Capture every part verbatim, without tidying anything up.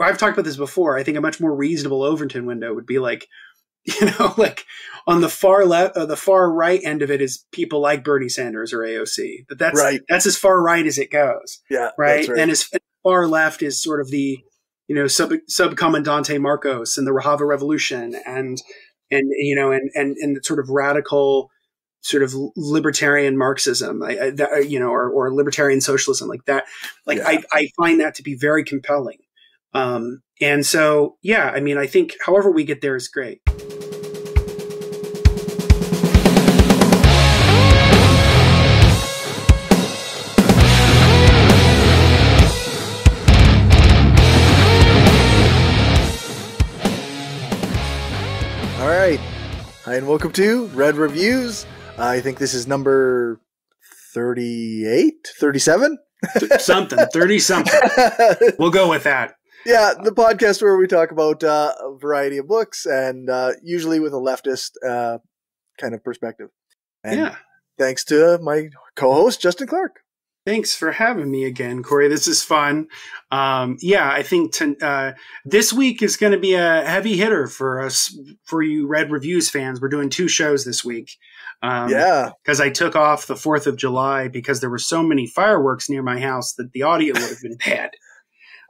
I've talked about this before. I think a much more reasonable Overton window would be like, you know, like on the far left, uh, the far right end of it is people like Bernie Sanders or A O C. But that's right. That's as far right as it goes. Yeah, right? right. And as far left is sort of the, you know, sub Subcomandante Marcos and the Rojava Revolution and and you know and and and the sort of radical sort of libertarian Marxism, I, I, that, you know, or or libertarian socialism like that. Like yeah. I I find that to be very compelling. Um, and so, yeah, I mean, I think however we get there is great. All right. Hi, and welcome to Red Reviews. Uh, I think this is number thirty-eight, thirty-seven? Something, thirty something. We'll go with that. Yeah, the podcast where we talk about uh, a variety of books and uh, usually with a leftist uh, kind of perspective. And yeah. Thanks to my co-host, Justin Clark. Thanks for having me again, Corey. This is fun. Um, yeah, I think to, uh, this week is going to be a heavy hitter for us, for you Red Reviews fans. We're doing two shows this week. Um, yeah. Because I took off the fourth of July because there were so many fireworks near my house that the audio would have been bad.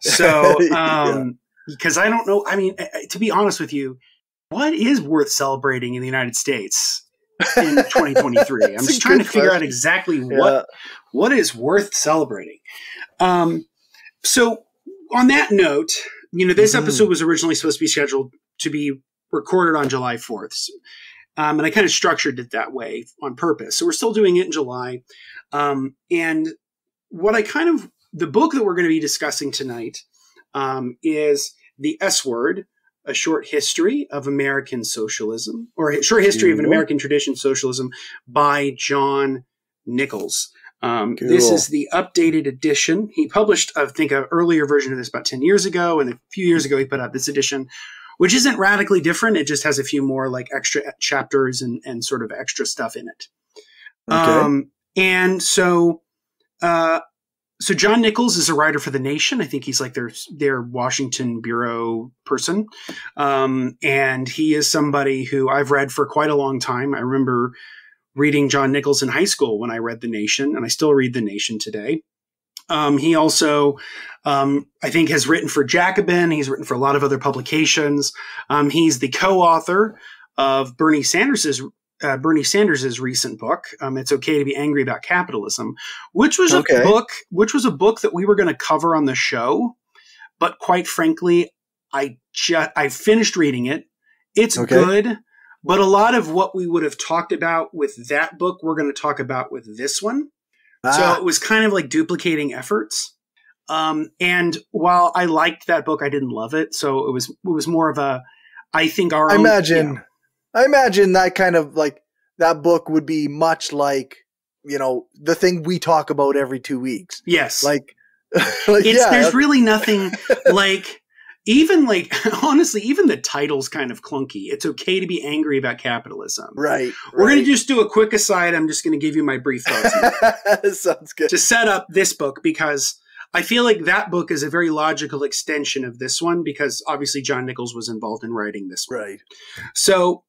So, um, because yeah. I don't know, I mean, to be honest with you, what is worth celebrating in the United States in twenty twenty-three? I'm just trying to figure question. out exactly what, yeah. what is worth celebrating. Um, so on that note, you know, this mm-hmm. episode was originally supposed to be scheduled to be recorded on July fourth. Um, and I kind of structured it that way on purpose. So we're still doing it in July. Um, and what I kind of, The book that we're going to be discussing tonight um, is The S Word, A Short History of American Socialism, or A Short History cool. of an American Tradition Socialism by John Nichols. Um, cool. This is the updated edition. He published, I think, an earlier version of this about ten years ago, and a few years ago he put out this edition, which isn't radically different. It just has a few more like extra chapters and, and sort of extra stuff in it. Okay. Um, and so... Uh, So John Nichols is a writer for The Nation. I think he's like their their Washington bureau person. Um, and he is somebody who I've read for quite a long time. I remember reading John Nichols in high school when I read The Nation, and I still read The Nation today. Um, he also, um, I think, has written for Jacobin. He's written for a lot of other publications. Um, he's the co-author of Bernie Sanders's Uh, Bernie Sanders's recent book, um, It's Okay to Be Angry About Capitalism, which was okay. a book, which was a book that we were going to cover on the show, but quite frankly, I just I finished reading it. It's okay. good, but a lot of what we would have talked about with that book, we're going to talk about with this one. Ah. So it was kind of like duplicating efforts. Um, and while I liked that book, I didn't love it. So it was it was more of a I think our I own, imagine. You know, I imagine that kind of like that book would be much like, you know, the thing we talk about every two weeks. Yes. Like, like it's, yeah. there's really nothing like even like, honestly, even the title's kind of clunky. It's okay to be angry about capitalism. Right. We're right. going to just do a quick aside. I'm just going to give you my brief thoughts. Sounds good. To set up this book, because I feel like that book is a very logical extension of this one, because obviously John Nichols was involved in writing this one. Right. So.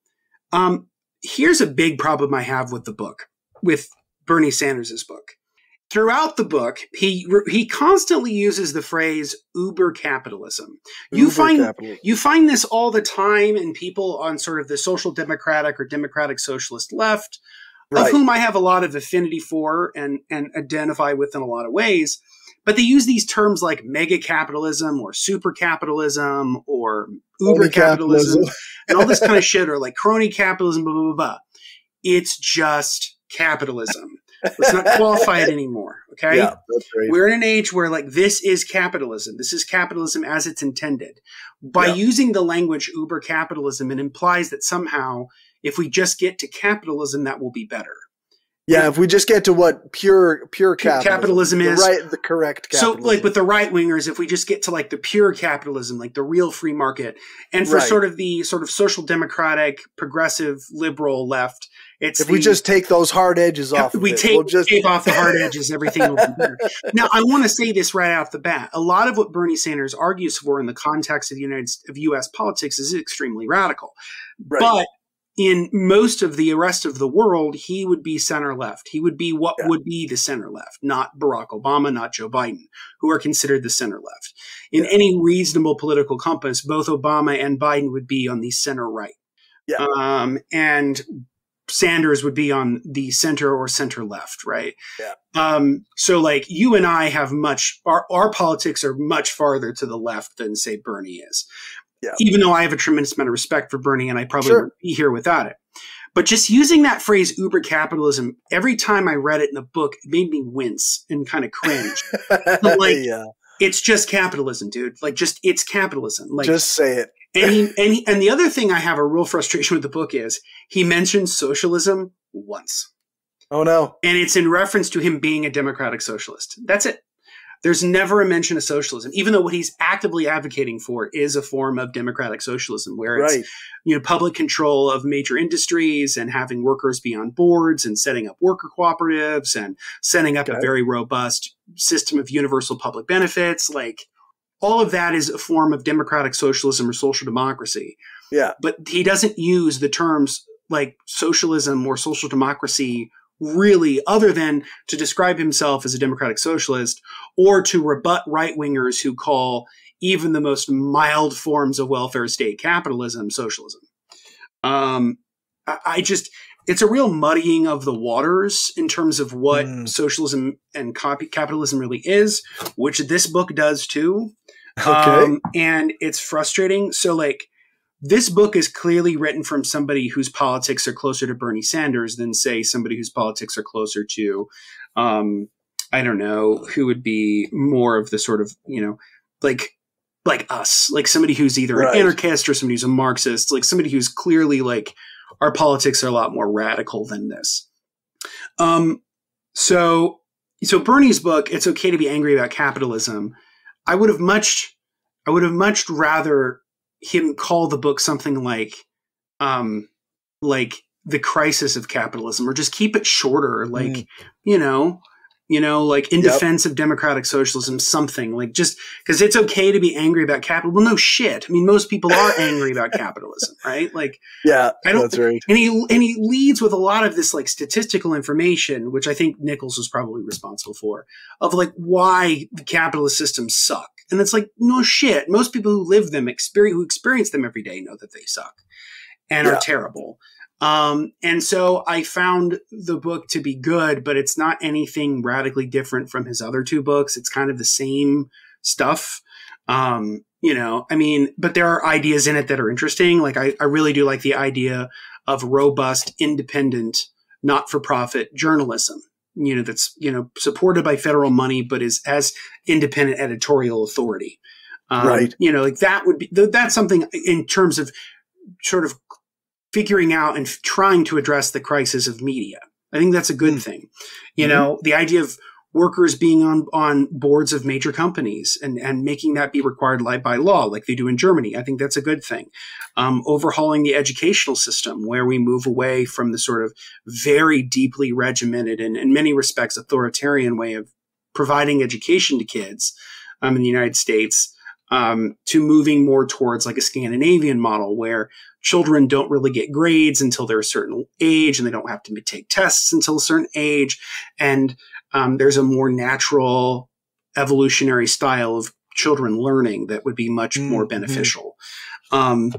Um, here's a big problem I have with the book, with Bernie Sanders's book. Throughout the book, he he constantly uses the phrase "uber capitalism." You uber find capitalism. You find this all the time in people on sort of the social democratic or democratic socialist left, right. of whom I have a lot of affinity for and and identify with in a lot of ways. But they use these terms like mega capitalism or super capitalism or uber capitalism, capitalism and all this kind of shit, or like crony capitalism, blah, blah, blah. It's just capitalism. Let's not qualify it anymore. Okay. Yeah, that's right. We're in an age where like this is capitalism. This is capitalism as it's intended. By yeah. using the language uber capitalism, it implies that somehow if we just get to capitalism, that will be better. Yeah, if we just get to what pure pure capitalism, capitalism is, the right, the correct capitalism. So, like with the right wingers, if we just get to like the pure capitalism, like the real free market, and for right. sort of the sort of social democratic, progressive, liberal left, It's if the, we just take those hard edges off, we of it, take, we'll just... take off the hard edges, everything will be better. Now, I want to say this right off the bat. A lot of what Bernie Sanders argues for in the context of the United of U S politics is extremely radical. Right. But in most of the rest of the world, he would be center left. He would be what yeah. would be the center left, not Barack Obama, not Joe Biden, who are considered the center left. In yeah. any reasonable political compass, both Obama and Biden would be on the center right. Yeah. Um, and Sanders would be on the center or center left, right? Yeah. Um, so like you and I have much, our, our politics are much farther to the left than say Bernie is. Yeah. Even though I have a tremendous amount of respect for Bernie and I probably sure. wouldn't be here without it. But just using that phrase, uber capitalism, every time I read it in a book, it made me wince and kind of cringe. But like, yeah. it's just capitalism, dude. Like just, it's capitalism. Like just say it. And he, and he, and the other thing I have a real frustration with the book is he mentions socialism once. Oh, no. And it's in reference to him being a democratic socialist. That's it. There's never a mention of socialism, even though what he's actively advocating for is a form of democratic socialism where it's right. you know, public control of major industries and having workers be on boards and setting up worker cooperatives and setting up okay. a very robust system of universal public benefits. Like all of that is a form of democratic socialism or social democracy. Yeah. But he doesn't use the terms like socialism or social democracy really other than to describe himself as a democratic socialist or to rebut right-wingers who call even the most mild forms of welfare state capitalism socialism. Um, I, I just – it's a real muddying of the waters in terms of what mm. socialism and copy capitalism really is, which this book does too. Okay. Um, and it's frustrating. So like this book is clearly written from somebody whose politics are closer to Bernie Sanders than, say, somebody whose politics are closer to, um, I don't know, who would be more of the sort of, you know, like like us, like somebody who's either right. an anarchist or somebody who's a Marxist, like somebody who's clearly like our politics are a lot more radical than this. Um, so so Bernie's book, It's Okay to Be Angry About Capitalism. I would have much I would have much rather him call the book something like, um, like The Crisis of Capitalism, or just keep it shorter. Like, mm. you know, you know, like in yep. defense of democratic socialism, something like just because it's okay to be angry about capitalism. Well, no shit. I mean, most people are angry about capitalism, right? Like, yeah, I don't, that's right. And he, and he leads with a lot of this like statistical information, which I think Nichols was probably responsible for, of like why the capitalist systems suck. And it's like, no shit. Most people who live them, experience, who experience them every day know that they suck and yeah. are terrible. Um, and so I found the book to be good, but it's not anything radically different from his other two books. It's kind of the same stuff. Um, you know, I mean, but there are ideas in it that are interesting. Like I, I really do like the idea of robust, independent, not-for-profit journalism. You know, that's, you know, supported by federal money, but is as independent editorial authority. Um, right. You know, like that would be, that's something in terms of sort of figuring out and trying to address the crisis of media. I think that's a good mm. thing. You mm-hmm. know, the idea of workers being on, on boards of major companies and, and making that be required by law, like they do in Germany. I think that's a good thing. Um, overhauling the educational system where we move away from the sort of very deeply regimented and in many respects authoritarian way of providing education to kids um, in the United States um, to moving more towards like a Scandinavian model where children don't really get grades until they're a certain age and they don't have to take tests until a certain age. And Um, there's a more natural evolutionary style of children learning that would be much more beneficial. Mm-hmm. Um,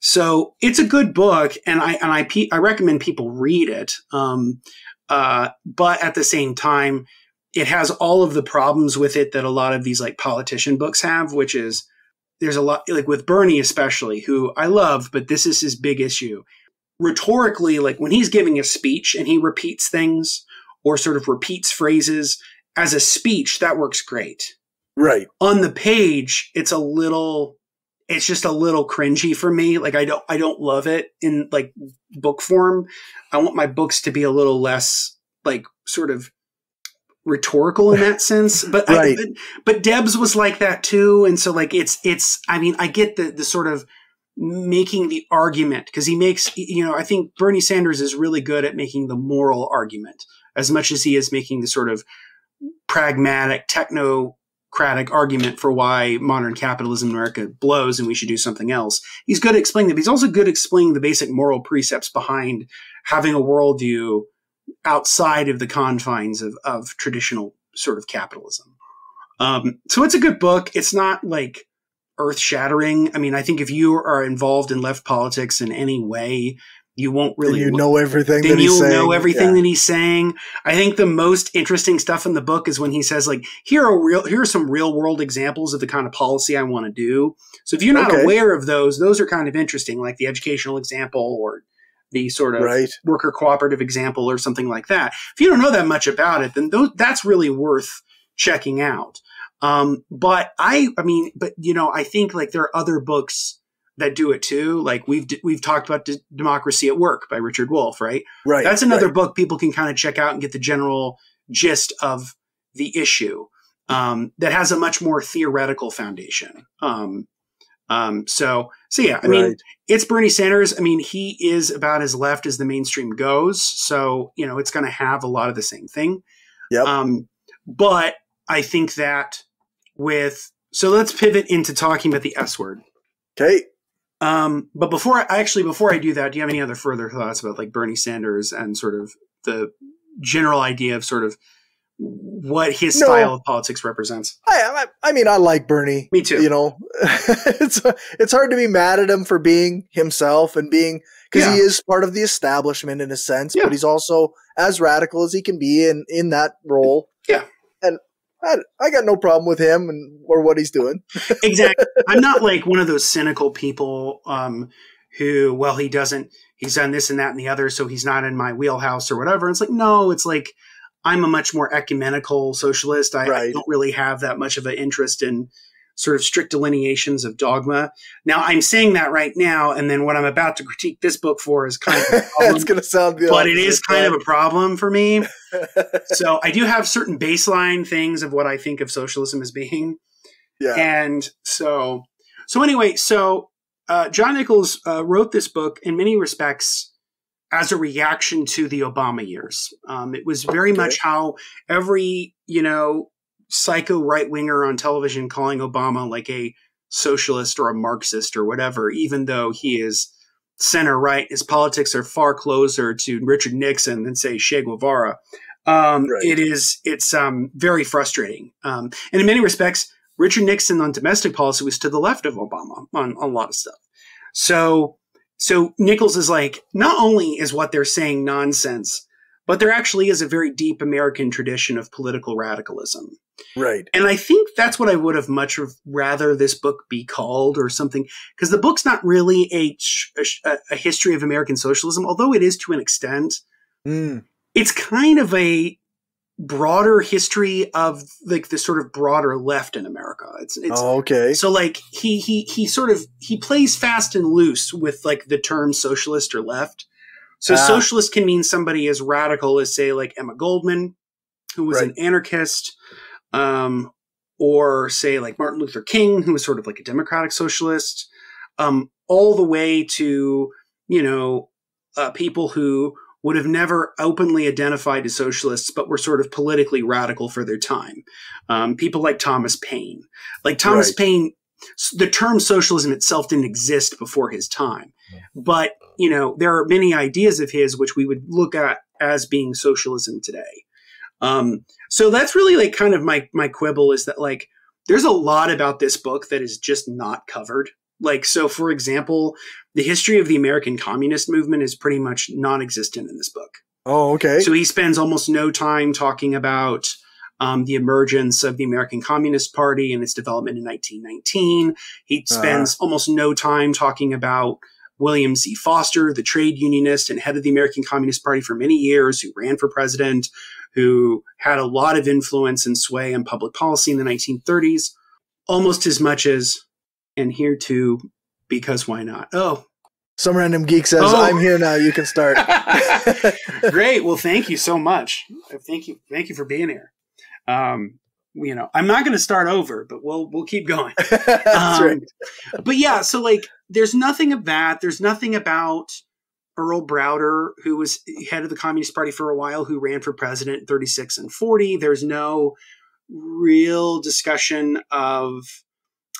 so it's a good book, and I and I pe I recommend people read it. Um, uh, but at the same time, it has all of the problems with it that a lot of these like politician books have, which is there's a lot like with Bernie especially, who I love, but this is his big issue. Rhetorically, like when he's giving a speech and he repeats things, or sort of repeats phrases as a speech, that works great. Right. On the page, it's a little, it's just a little cringy for me. Like I don't, I don't love it in like book form. I want my books to be a little less like sort of rhetorical in that sense. But, right. I, but, but Debs was like that too. And so like, it's, it's, I mean, I get the, the sort of making the argument, because he makes, you know, I think Bernie Sanders is really good at making the moral argument as much as he is making the sort of pragmatic, technocratic argument for why modern capitalism in America blows and we should do something else. He's good at explaining that, but he's also good at explaining the basic moral precepts behind having a worldview outside of the confines of, of traditional sort of capitalism. Um, so it's a good book. It's not like earth-shattering. I mean, I think if you are involved in left politics in any way, you won't really then you know everything. Then that you'll he's saying. know everything yeah. that he's saying. I think the most interesting stuff in the book is when he says, like, here are real, here are some real world examples of the kind of policy I want to do. So if you're not okay. aware of those, those are kind of interesting, like the educational example or the sort of right. worker cooperative example or something like that. If you don't know that much about it, then those, that's really worth checking out. Um, but I, I mean, but you know, I think like there are other books that do it too. Like we've, we've talked about D- Democracy at Work by Richard Wolf, right? Right. That's another right. book people can kind of check out and get the general gist of the issue, um, that has a much more theoretical foundation. Um, um, so, so yeah, I right. mean, it's Bernie Sanders. I mean, he is about as left as the mainstream goes. So, you know, it's going to have a lot of the same thing. Yep. Um, but I think that, With so let's pivot into talking about the S word. Okay. Um, but before I actually before I do that, do you have any other further thoughts about like Bernie Sanders and sort of the general idea of sort of what his no, style of politics represents? I, I I mean I like Bernie. Me too. You know, it's it's hard to be mad at him for being himself and being because yeah. he is part of the establishment in a sense, yeah. but he's also as radical as he can be in in that role. Yeah. I, I got no problem with him and or what he's doing. Exactly. I'm not like one of those cynical people um, who, well, he doesn't, he's done this and that and the other, so he's not in my wheelhouse or whatever. It's like, no, it's like I'm a much more ecumenical socialist. I, right. I don't really have that much of an interest in sort of strict delineations of dogma. Now, I'm saying that right now, and then what I'm about to critique this book for is kind of a problem. It's going to sound good. But it is kind of a problem for me. So I do have certain baseline things of what I think of socialism as being. Yeah. And so, so anyway, so uh, John Nichols uh, wrote this book in many respects as a reaction to the Obama years. Um, it was very okay. much how every, you know, psycho right-winger on television calling Obama like a socialist or a Marxist or whatever, even though he is center-right, his politics are far closer to Richard Nixon than, say, Che Guevara. Um, right. It is, it's um, very frustrating. Um, and in many respects, Richard Nixon on domestic policy was to the left of Obama on, on a lot of stuff. So, so Nichols is like, not only is what they're saying nonsense, but there actually is a very deep American tradition of political radicalism. Right. And I think that's what I would have much rather this book be called or something, because the book's not really a, a, a history of American socialism, although it is to an extent. Mm. It's kind of a broader history of like the sort of broader left in America. It's, it's oh, okay. So like he, he, he sort of, he plays fast and loose with like the term socialist or left. So ah. socialist can mean somebody as radical as, say, like Emma Goldman, who was right. an anarchist. Um, or say like Martin Luther King, who was sort of like a democratic socialist, um, all the way to, you know, uh, people who would have never openly identified as socialists, but were sort of politically radical for their time. Um, people like Thomas Paine, like Thomas right. Paine, the term socialism itself didn't exist before his time, yeah. but you know, there are many ideas of his, which we would look at as being socialism today. Um, so that's really like kind of my, my quibble is that like, there's a lot about this book that is just not covered. Like, so for example, the history of the American communist movement is pretty much non-existent in this book. Oh, okay. So he spends almost no time talking about, um, the emergence of the American Communist Party and its development in nineteen nineteen. He spends uh. almost no time talking about William Z. Foster, the trade unionist and head of the American Communist Party for many years, who ran for president, who had a lot of influence and sway on public policy in the nineteen thirties, almost as much as, and here too, because why not? Oh. Some random geek says, oh. I'm here now, you can start. Great. Well, thank you so much. Thank you. Thank you for being here. Um, you know, I'm not going to start over, but we'll, we'll keep going. That's um, right. But yeah, so like There's nothing of that. There's nothing about Earl Browder, who was head of the Communist Party for a while, who ran for president in thirty-six and forty. There's no real discussion of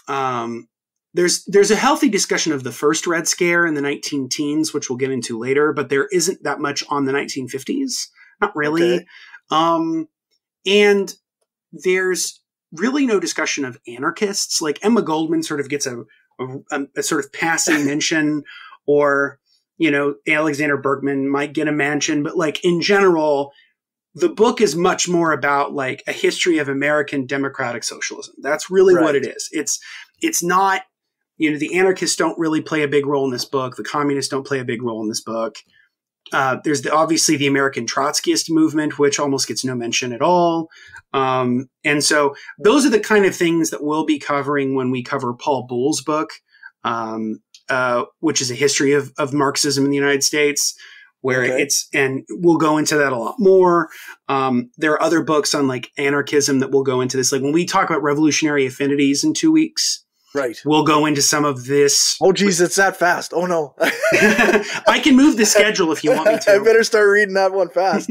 um, there's there's a healthy discussion of the first Red Scare in the nineteen teens, which we'll get into later, but there isn't that much on the nineteen fifties. Not really. Okay. Um, and there's really no discussion of anarchists. Like Emma Goldman sort of gets a, a, a sort of passing mention, or, you know, Alexander Berkman might get a mention, but like in general, the book is much more about like a history of American democratic socialism. That's really right. what it is. It's, it's not, you know, the anarchists don't really play a big role in this book. The communists don't play a big role in this book. Uh, there's the, obviously the American Trotskyist movement, which almost gets no mention at all. Um, and so those are the kind of things that we'll be covering when we cover Paul Bull's book, um, uh, which is a history of, of Marxism in the United States, where okay. it's, and we'll go into that a lot more. Um, there are other books on like anarchism that we'll go into this. Like when we talk about Revolutionary Affinities in two weeks, right. We'll go into some of this. Oh, geez, it's that fast. Oh, no. I can move the schedule if you want me to. I better start reading that one fast.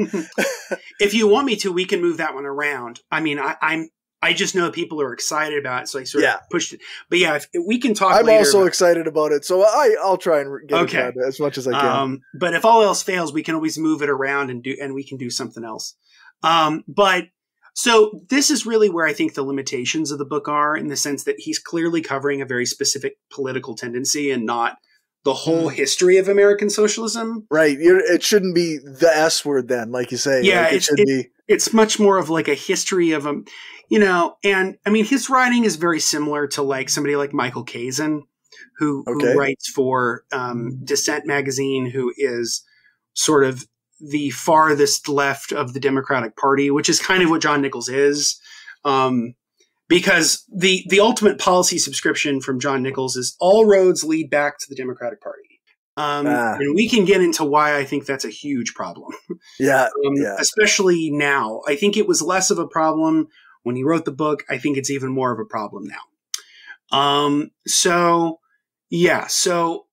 If you want me to, we can move that one around. I mean, I, I'm I just know people are excited about it, so I sort yeah. of pushed it. But yeah, if, if we can talk I'm later also about excited about it, so I, I'll try and get okay. it as much as I can. Um, but if all else fails, we can always move it around and do, and we can do something else. Um, but – So this is really where I think the limitations of the book are, in the sense that he's clearly covering a very specific political tendency and not the whole history of American socialism. Right. It shouldn't be the S word then, like you say. Yeah, like it should it, be. It's much more of like a history of, um, you know, and I mean, his writing is very similar to like somebody like Michael Kazin, who, okay. who writes for um, Dissent magazine, who is sort of the farthest left of the Democratic Party, which is kind of what John Nichols is, um, because the the ultimate policy subscription from John Nichols is all roads lead back to the Democratic Party. Um, ah. And we can get into why I think that's a huge problem. Yeah, um, yeah. Especially now. I think it was less of a problem when he wrote the book. I think it's even more of a problem now. Um, so, yeah. So,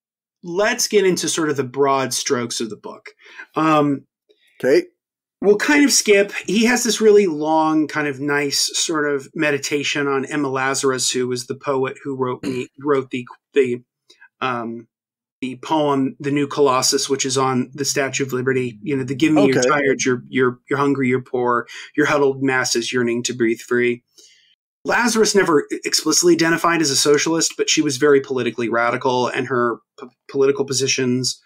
let's get into sort of the broad strokes of the book. Um, okay. We'll kind of skip. He has this really long, kind of nice sort of meditation on Emma Lazarus, who was the poet who wrote the, wrote the, the, um, the poem, The New Colossus, which is on the Statue of Liberty. You know, the give me okay. you're tired, you're, you're, you're hungry, you're poor, your huddled masses yearning to breathe free. Lazarus never explicitly identified as a socialist, but she was very politically radical, and her p political positions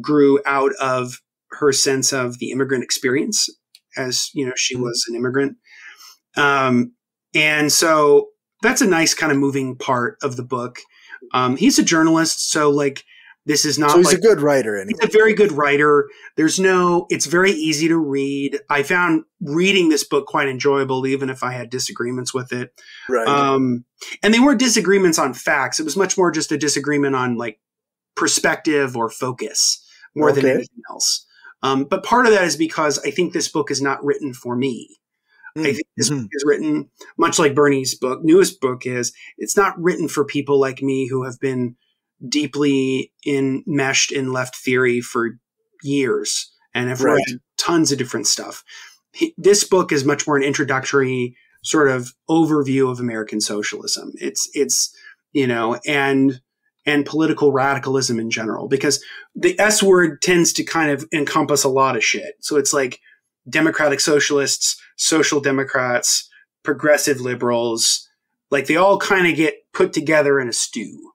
grew out of her sense of the immigrant experience, as, you know, she was an immigrant. Um, and so that's a nice kind of moving part of the book. Um, he's a journalist, so like this is not so he's like, a good writer. Anyway. He's a very good writer. There's no, it's very easy to read. I found reading this book quite enjoyable, even if I had disagreements with it. Right. Um, and they weren't disagreements on facts. It was much more just a disagreement on like perspective or focus more okay. than anything else. Um, but part of that is because I think this book is not written for me. Mm-hmm. I think this book is written, much like Bernie's book, newest book is, it's not written for people like me who have been deeply enmeshed in left theory for years and have read right. tons of different stuff. He, this book is much more an introductory sort of overview of American socialism. It's, it's, you know, and, and political radicalism in general, because the S word tends to kind of encompass a lot of shit. So it's like democratic socialists, social democrats, progressive liberals, like they all kind of get put together in a stew.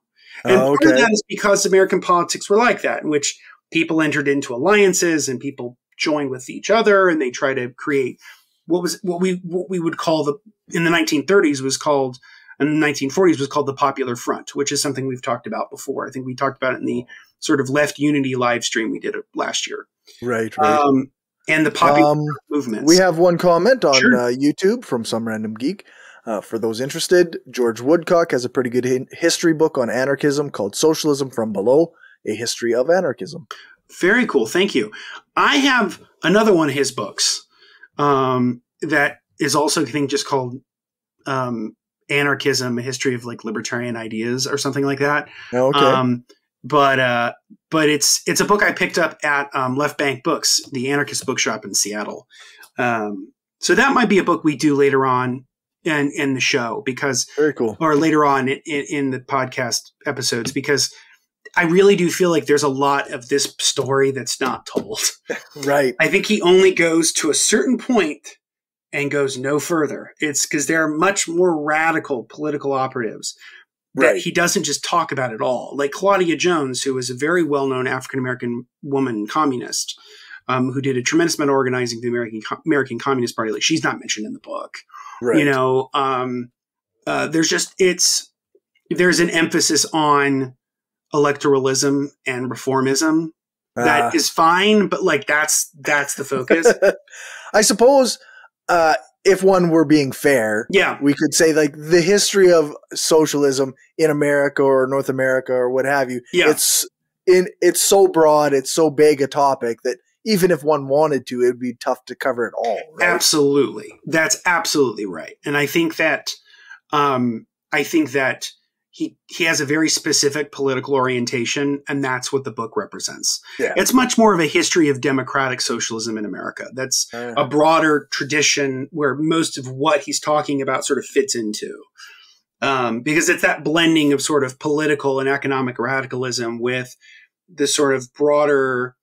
And oh, okay. part of that is because American politics were like that, in which people entered into alliances and people joined with each other, and they try to create what was what we what we would call the in the nineteen thirties was called in the nineteen forties was called the Popular Front, which is something we've talked about before. I think we talked about it in the sort of Left Unity live stream we did last year. Right, right. Um, and the popular um, movements. We have one comment on sure. uh, YouTube from some random geek. Uh, for those interested, George Woodcock has a pretty good hi history book on anarchism called Socialism from Below, A History of Anarchism. Very cool. Thank you. I have another one of his books um, that is also, I think, just called um, anarchism, a history of like libertarian ideas or something like that. Oh, okay. Um, but uh, but it's it's a book I picked up at um, Left Bank Books, the anarchist bookshop in Seattle. Um, so that might be a book we do later on in, in the show, because very cool. Or later on in, in the podcast episodes, because I really do feel like there's a lot of this story that's not told. Right. I think he only goes to a certain point and goes no further. It's because there are much more radical political operatives that right. he doesn't just talk about at all. Like Claudia Jones, who was a very well-known African-American woman communist um, who did a tremendous amount of organizing the American, American Communist Party. Like she's not mentioned in the book, right. you know, um, uh, there's just, it's, there's an emphasis on electoralism and reformism uh, that is fine, but like that's that's the focus. I suppose uh if one were being fair, yeah, we could say like the history of socialism in America or North America or what have you, yeah. it's in it's so broad, it's so big a topic that even if one wanted to, it'd be tough to cover it all, right? Absolutely. That's absolutely right. And I think that um I think that He, he has a very specific political orientation, and that's what the book represents. Yeah. It's much more of a history of democratic socialism in America. That's uh-huh. a broader tradition where most of what he's talking about sort of fits into. Um, because it's that blending of sort of political and economic radicalism with the sort of broader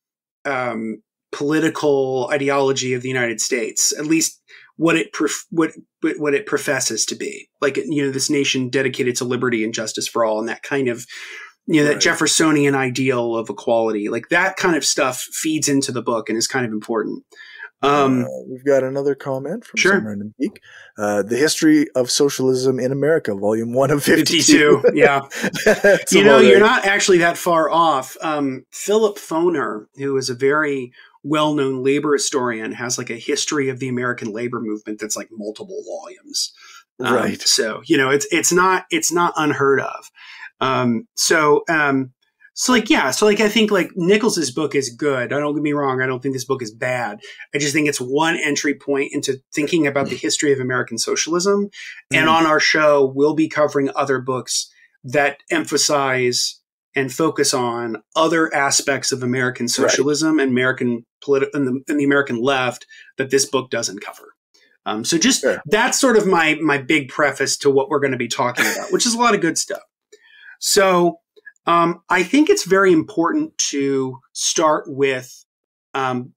um, political ideology of the United States, at least what it pref what what it professes to be, like, you know, this nation dedicated to liberty and justice for all, and that kind of, you know, right. that Jeffersonian ideal of equality, like that kind of stuff feeds into the book and is kind of important. Um, uh, we've got another comment from sure. some random geek. Uh, the history of socialism in America, volume one of fifty-two. fifty-two yeah, you know, you're not actually that far off. Um, Philip Foner, who is a very well-known labor historian, has like a history of the American labor movement that's like multiple volumes. Um, right. So, you know, it's, it's not, it's not unheard of. Um, so, um, so like, yeah, so like, I think like Nichols's book is good. I don't get me wrong. I don't think this book is bad. I just think it's one entry point into thinking about the history of American socialism. Mm-hmm. And on our show, we'll be covering other books that emphasize and focus on other aspects of American socialism right. and American politi- and the, and the American left that this book doesn't cover. Um, so just sure. that's sort of my, my big preface to what we're going to be talking about, which is a lot of good stuff. So um, I think it's very important to start with, um,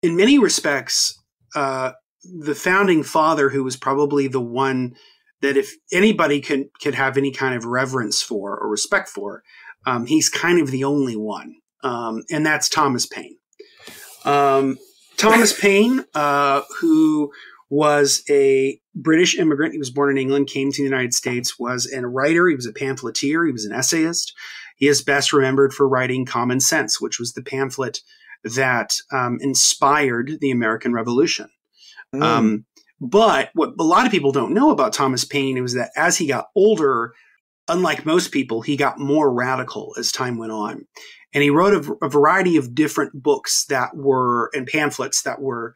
in many respects, uh, the founding father, who was probably the one that if anybody could, could have any kind of reverence for or respect for, Um, he's kind of the only one, um, and that's Thomas Paine. Um, Thomas Paine, uh, who was a British immigrant. He was born in England, came to the United States, was a writer. He was a pamphleteer. He was an essayist. He is best remembered for writing Common Sense, which was the pamphlet that um, inspired the American Revolution. Mm. Um, but what a lot of people don't know about Thomas Paine was that as he got older, unlike most people, he got more radical as time went on. And he wrote a, a variety of different books that were, and pamphlets that were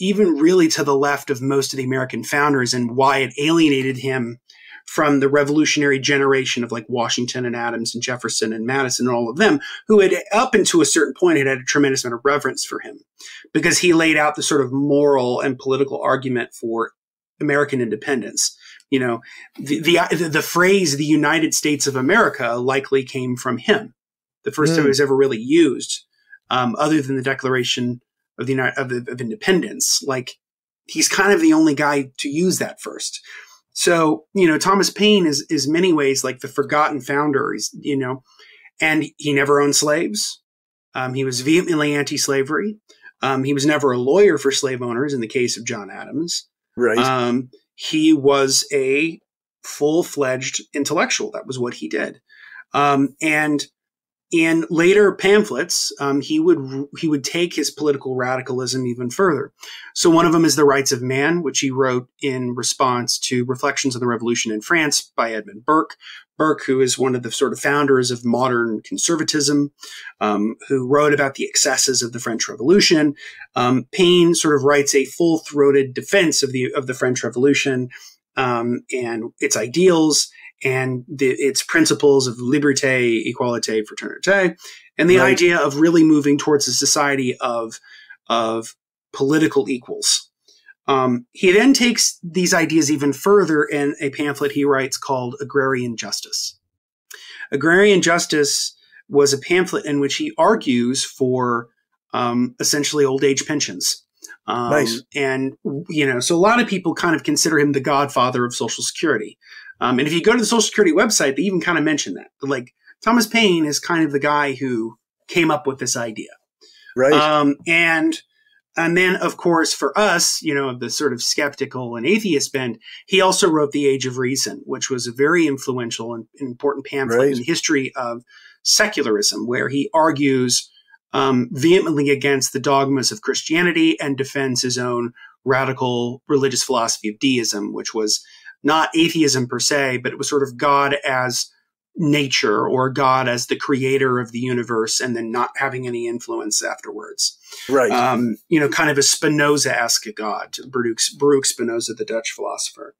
even really to the left of most of the American founders, and why it alienated him from the revolutionary generation of like Washington and Adams and Jefferson and Madison and all of them, who had up until a certain point had had a tremendous amount of reverence for him, because he laid out the sort of moral and political argument for American independence. You know, the, the the phrase "the United States of America" likely came from him. The first mm. time it was ever really used, um, other than the Declaration of the United of, the, of Independence. Like, he's kind of the only guy to use that first. So, you know, Thomas Paine is is in many ways like the forgotten founder. He's, you know, and he never owned slaves. Um, he was vehemently anti-slavery. Um, he was never a lawyer for slave owners in the case of John Adams. Right. Um, He was a full-fledged intellectual. That was what he did. Um, and in later pamphlets, um, he would he would take his political radicalism even further. So one of them is The Rights of Man, which he wrote in response to Reflections on the Revolution in France by Edmund Burke. Burke, who is one of the sort of founders of modern conservatism, um, who wrote about the excesses of the French Revolution. Um, Paine sort of writes a full-throated defense of the of the French Revolution, um, and its ideals and the, its principles of liberté, equalité, fraternité, and the right. idea of really moving towards a society of of political equals. Um, he then takes these ideas even further in a pamphlet he writes called Agrarian Justice. Agrarian Justice was a pamphlet in which he argues for um, essentially old age pensions. Um, nice. And, you know, so a lot of people kind of consider him the godfather of Social Security. Um, and if you go to the Social Security website, they even kind of mention that. Like, Thomas Paine is kind of the guy who came up with this idea. Right. Um, and And then, of course, for us, you know, the sort of skeptical and atheist bent, he also wrote The Age of Reason, which was a very influential and important pamphlet right. in the history of secularism, where he argues um, vehemently against the dogmas of Christianity and defends his own radical religious philosophy of deism, which was not atheism per se, but it was sort of God as nature, or God as the creator of the universe and then not having any influence afterwards. Right. Um, you know, kind of a Spinoza-esque God, Baruch Spinoza, the Dutch philosopher.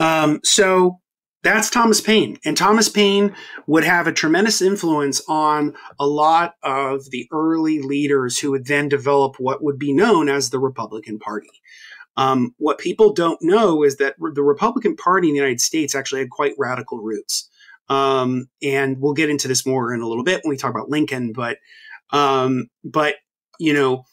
Um, so that's Thomas Paine. And Thomas Paine would have a tremendous influence on a lot of the early leaders who would then develop what would be known as the Republican Party. Um, what people don't know is that the Republican Party in the United States actually had quite radical roots. Um, and we'll get into this more in a little bit when we talk about Lincoln, but, um, but, you know,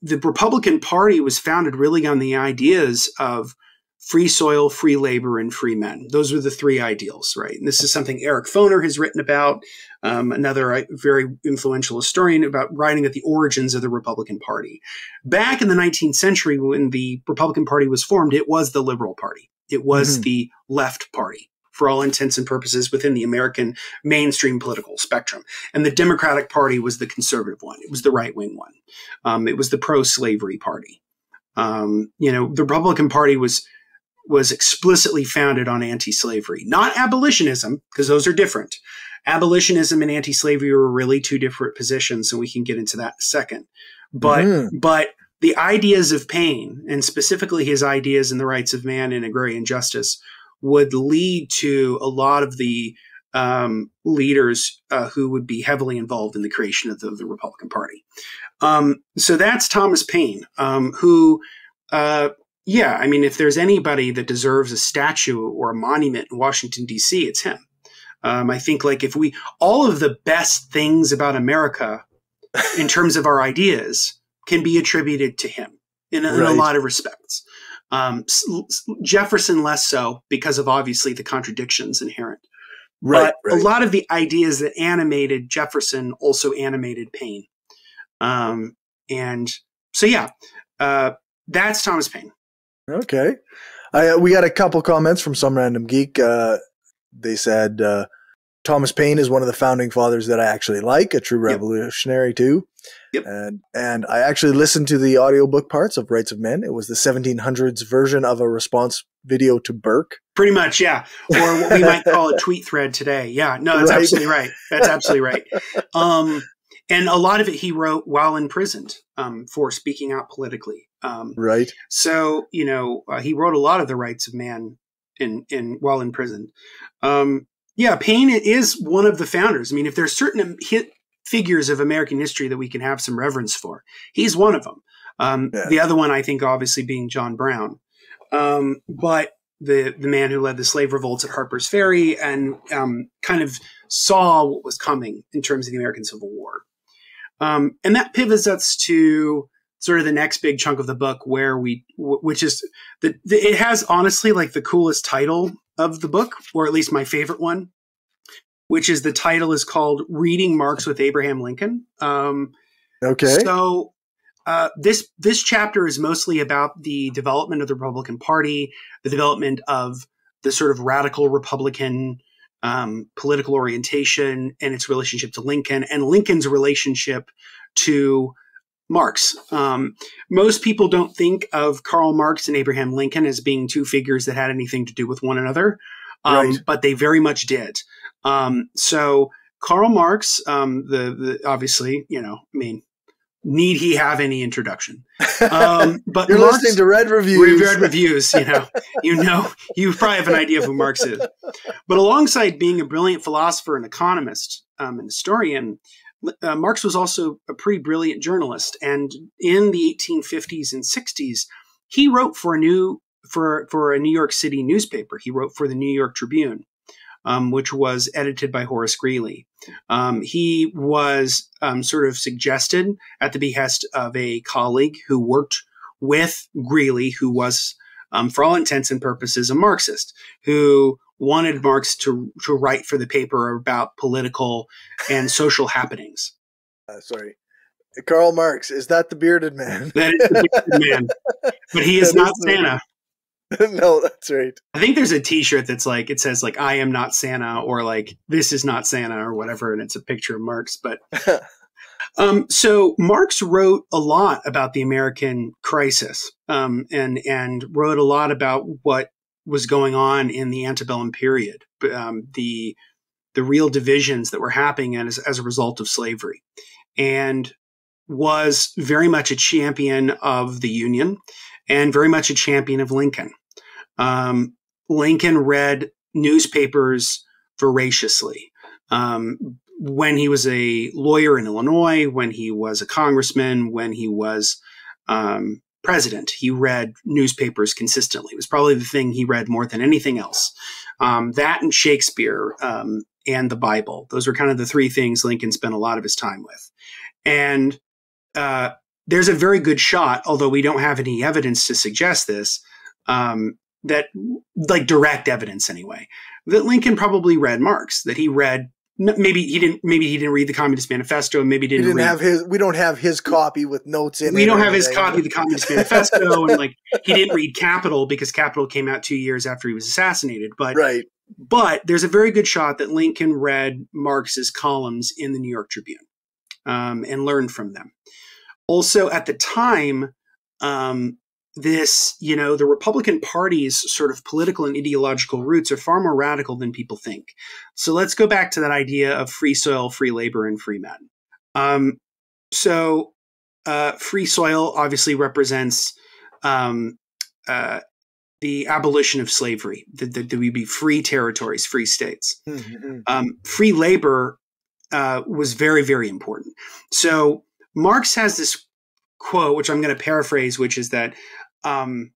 the Republican Party was founded really on the ideas of free soil, free labor, and free men. Those were the three ideals, right? And this is something Eric Foner has written about, um, another very influential historian, about writing at the origins of the Republican Party. Back in the nineteenth century, when the Republican Party was formed, it was the Liberal Party. It was mm-hmm. the left party, for all intents and purposes, within the American mainstream political spectrum. And the Democratic Party was the conservative one. It was the right-wing one. Um, it was the pro-slavery party. Um, you know, the Republican Party was, was explicitly founded on anti-slavery, not abolitionism, because those are different. Abolitionism and anti-slavery were really two different positions, and we can get into that in a second. But, mm. but the ideas of Paine, and specifically his ideas in The Rights of Man and Agrarian Justice, would lead to a lot of the um, leaders uh, who would be heavily involved in the creation of the, the Republican Party. Um, so that's Thomas Paine, um, who, uh, yeah, I mean, if there's anybody that deserves a statue or a monument in Washington, D C, it's him. Um, I think like if we, all of the best things about America in terms of our ideas can be attributed to him in a, right. in a lot of respects. Um, Jefferson less so, because of obviously the contradictions inherent. Right, but right. a lot of the ideas that animated Jefferson also animated Paine. Um, and so, yeah, uh, that's Thomas Paine. Okay. I, uh, we got a couple comments from some random geek. Uh, they said, uh, Thomas Paine is one of the founding fathers that I actually like, a true revolutionary yep. too. Yep. And, and I actually listened to the audiobook parts of Rights of Men. It was the seventeen hundreds version of a response video to Burke. Pretty much, yeah. Or what we might call a tweet thread today. Yeah, no, that's right. absolutely right. That's absolutely right. Um, and a lot of it he wrote while imprisoned um, for speaking out politically. Um, right. So, you know, uh, he wrote a lot of the Rights of Man in, in while imprisoned. Um, yeah, Paine is one of the founders. I mean, if there's certain hit figures of American history that we can have some reverence for, he's one of them. Um, yeah. The other one, I think, obviously being John Brown, um, but the the man who led the slave revolts at Harper's Ferry and um, kind of saw what was coming in terms of the American Civil War. Um, and that pivots us to sort of the next big chunk of the book, where we, which is the, the it has honestly like the coolest title of the book, or at least my favorite one, which is the title is called Reading Marx with Abraham Lincoln. Um, okay. So uh, this this chapter is mostly about the development of the Republican Party, the development of the sort of radical Republican um, political orientation and its relationship to Lincoln, and Lincoln's relationship to Marx. Um, most people don't think of Karl Marx and Abraham Lincoln as being two figures that had anything to do with one another, um, right. but they very much did. Um, so Karl Marx, um, the, the, obviously, you know, I mean, need he have any introduction? Um, but You're Marx, listening to Red Reviews. Red Reviews, you know, you know, you probably have an idea of who Marx is. But alongside being a brilliant philosopher and economist um, and historian, uh, Marx was also a pretty brilliant journalist. And in the eighteen fifties and sixties, he wrote for a new for for a New York City newspaper. He wrote for the New York Tribune, Um, which was edited by Horace Greeley. Um, he was um, sort of suggested at the behest of a colleague who worked with Greeley, who was, um, for all intents and purposes, a Marxist, who wanted Marx to, to write for the paper about political and social happenings. Uh, sorry. Karl Marx, is that the bearded man? That is the bearded man. But he is that not is Santa. No, that's right. I think there's a t-shirt that's like, it says like, I am not Santa, or like, this is not Santa, or whatever. And it's a picture of Marx. But um, so Marx wrote a lot about the American crisis um, and, and wrote a lot about what was going on in the antebellum period, um, the, the real divisions that were happening as, as a result of slavery, and was very much a champion of the Union and very much a champion of Lincoln. Um, Lincoln read newspapers voraciously. Um, when he was a lawyer in Illinois, when he was a congressman, when he was um, president, he read newspapers consistently. It was probably the thing he read more than anything else. Um, that and Shakespeare um, and the Bible. Those were kind of the three things Lincoln spent a lot of his time with. And uh, there's a very good shot, although we don't have any evidence to suggest this, um, that, like direct evidence anyway, that Lincoln probably read Marx, that he read, maybe he didn't, maybe he didn't read the Communist Manifesto, and maybe didn't, didn't read, have his, we don't have his copy with notes in it. We don't have his copy of the Communist Manifesto, and like he didn't read Capital because Capital came out two years after he was assassinated. But, right. But there's a very good shot that Lincoln read Marx's columns in the New York Tribune um, and learned from them. Also, at the time, um, this, you know, the Republican Party's sort of political and ideological roots are far more radical than people think. So let's go back to that idea of free soil, free labor, and free men. Um, so uh, free soil obviously represents um, uh, the abolition of slavery, that, that, that we be free territories, free states. Mm-hmm. um, free labor uh, was very, very important. So Marx has this quote, which I'm going to paraphrase, which is that, um,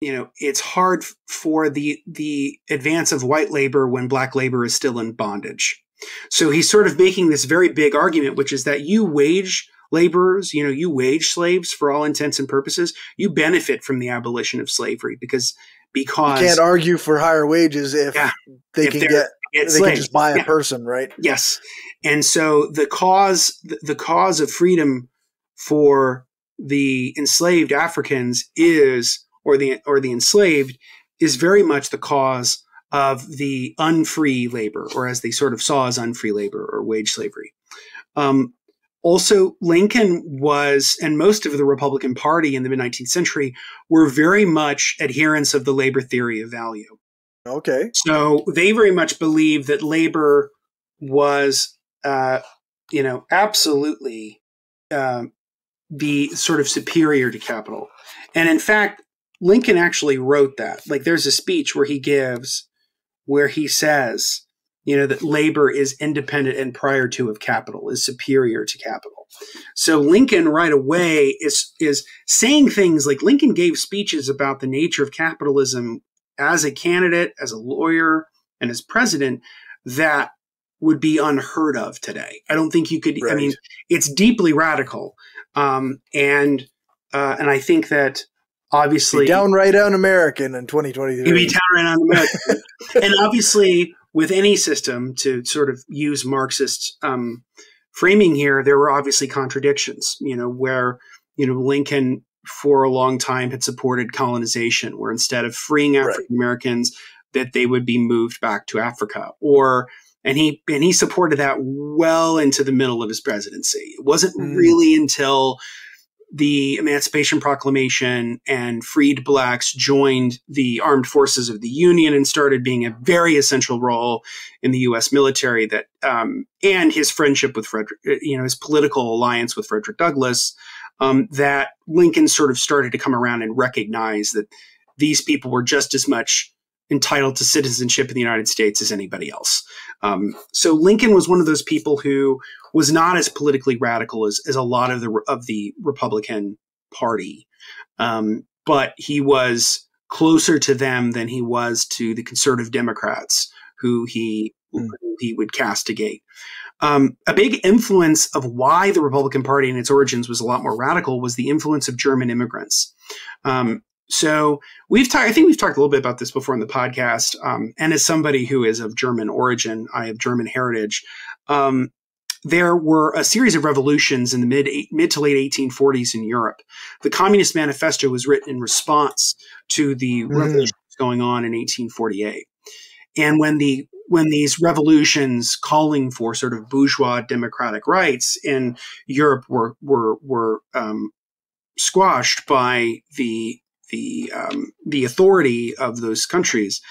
you know, it's hard for the the advance of white labor when black labor is still in bondage. So he's sort of making this very big argument, which is that you wage laborers, you know, you wage slaves for all intents and purposes. You benefit from the abolition of slavery because because you can't argue for higher wages if yeah, they if can get. It's they slaves. Can just buy a yeah. person, right? Yes. And so the cause, the cause of freedom for the enslaved Africans is, or the, or the enslaved is very much the cause of the unfree labor, or as they sort of saw as unfree labor or wage slavery. Um, also, Lincoln was, and most of the Republican Party in the mid-nineteenth century were very much adherents of the labor theory of value. Okay. So they very much believed that labor was, uh, you know, absolutely uh, be sort of superior to capital. And in fact, Lincoln actually wrote that. Like there's a speech where he gives where he says, you know, that labor is independent and prior to of capital, is superior to capital. So Lincoln right away is is saying things like Lincoln gave speeches about the nature of capitalism as a candidate, as a lawyer, and as president, that would be unheard of today. I don't think you could, right. I mean, it's deeply radical. Um, and uh, and I think that obviously- be downright un-American in twenty twenty-three. It'd be downright un-American. And obviously with any system, to sort of use Marxist um, framing here, there were obviously contradictions, you know, where, you know, Lincoln for a long time had supported colonization, where instead of freeing African Americans, right. that they would be moved back to Africa. Or, and he, and he supported that well into the middle of his presidency. It wasn't mm. really until the Emancipation Proclamation and freed blacks joined the armed forces of the Union and started being a very essential role in the U S military. That um, and his friendship with Frederick, you know, his political alliance with Frederick Douglass, um, that Lincoln sort of started to come around and recognize that these people were just as much entitled to citizenship in the United States as anybody else. Um, so Lincoln was one of those people who was not as politically radical as, as a lot of the of the Republican Party, um, but he was closer to them than he was to the conservative Democrats who he mm. who he would castigate. Um, a big influence of why the Republican Party in its origins was a lot more radical was the influence of German immigrants. Um, So we've talked, I think we've talked a little bit about this before in the podcast. Um, and as somebody who is of German origin, I have German heritage. Um, there were a series of revolutions in the mid, mid to late eighteen forties in Europe. The Communist Manifesto was written in response to the mm. revolutions going on in eighteen forty-eight. And when the, when these revolutions calling for sort of bourgeois democratic rights in Europe were, were, were, um, squashed by the, The, um, the authority of those countries,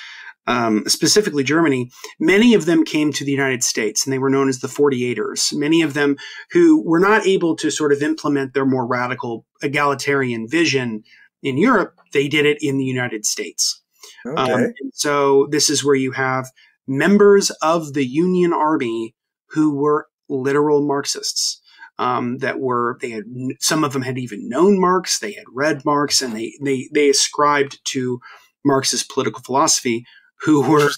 um, specifically Germany, many of them came to the United States and they were known as the forty-eighters, many of them who were not able to sort of implement their more radical egalitarian vision in Europe. They did it in the United States. Okay. Um, so this is where you have members of the Union Army who were literal Marxists. Um, that were, they had, some of them had even known Marx, they had read Marx, and they, they, they ascribed to Marx's political philosophy, who were,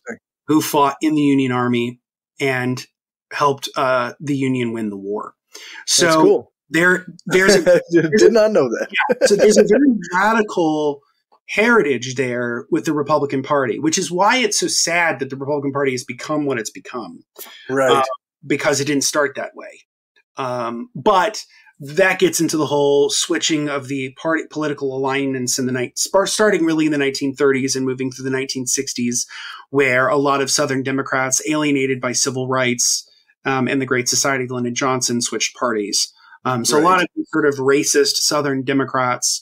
who fought in the Union Army and helped, uh, the Union win the war. So that's cool. there, there's, a, there's did not know that. Yeah, so there's a very radical heritage there with the Republican Party, which is why it's so sad that the Republican Party has become what it's become. Right. Uh, because it didn't start that way. Um, but that gets into the whole switching of the party political alignments in the night, starting really in the nineteen thirties and moving through the nineteen sixties, where a lot of Southern Democrats alienated by civil rights, um, and the Great Society of Lyndon Johnson switched parties. Um, so right. a lot of sort of racist Southern Democrats,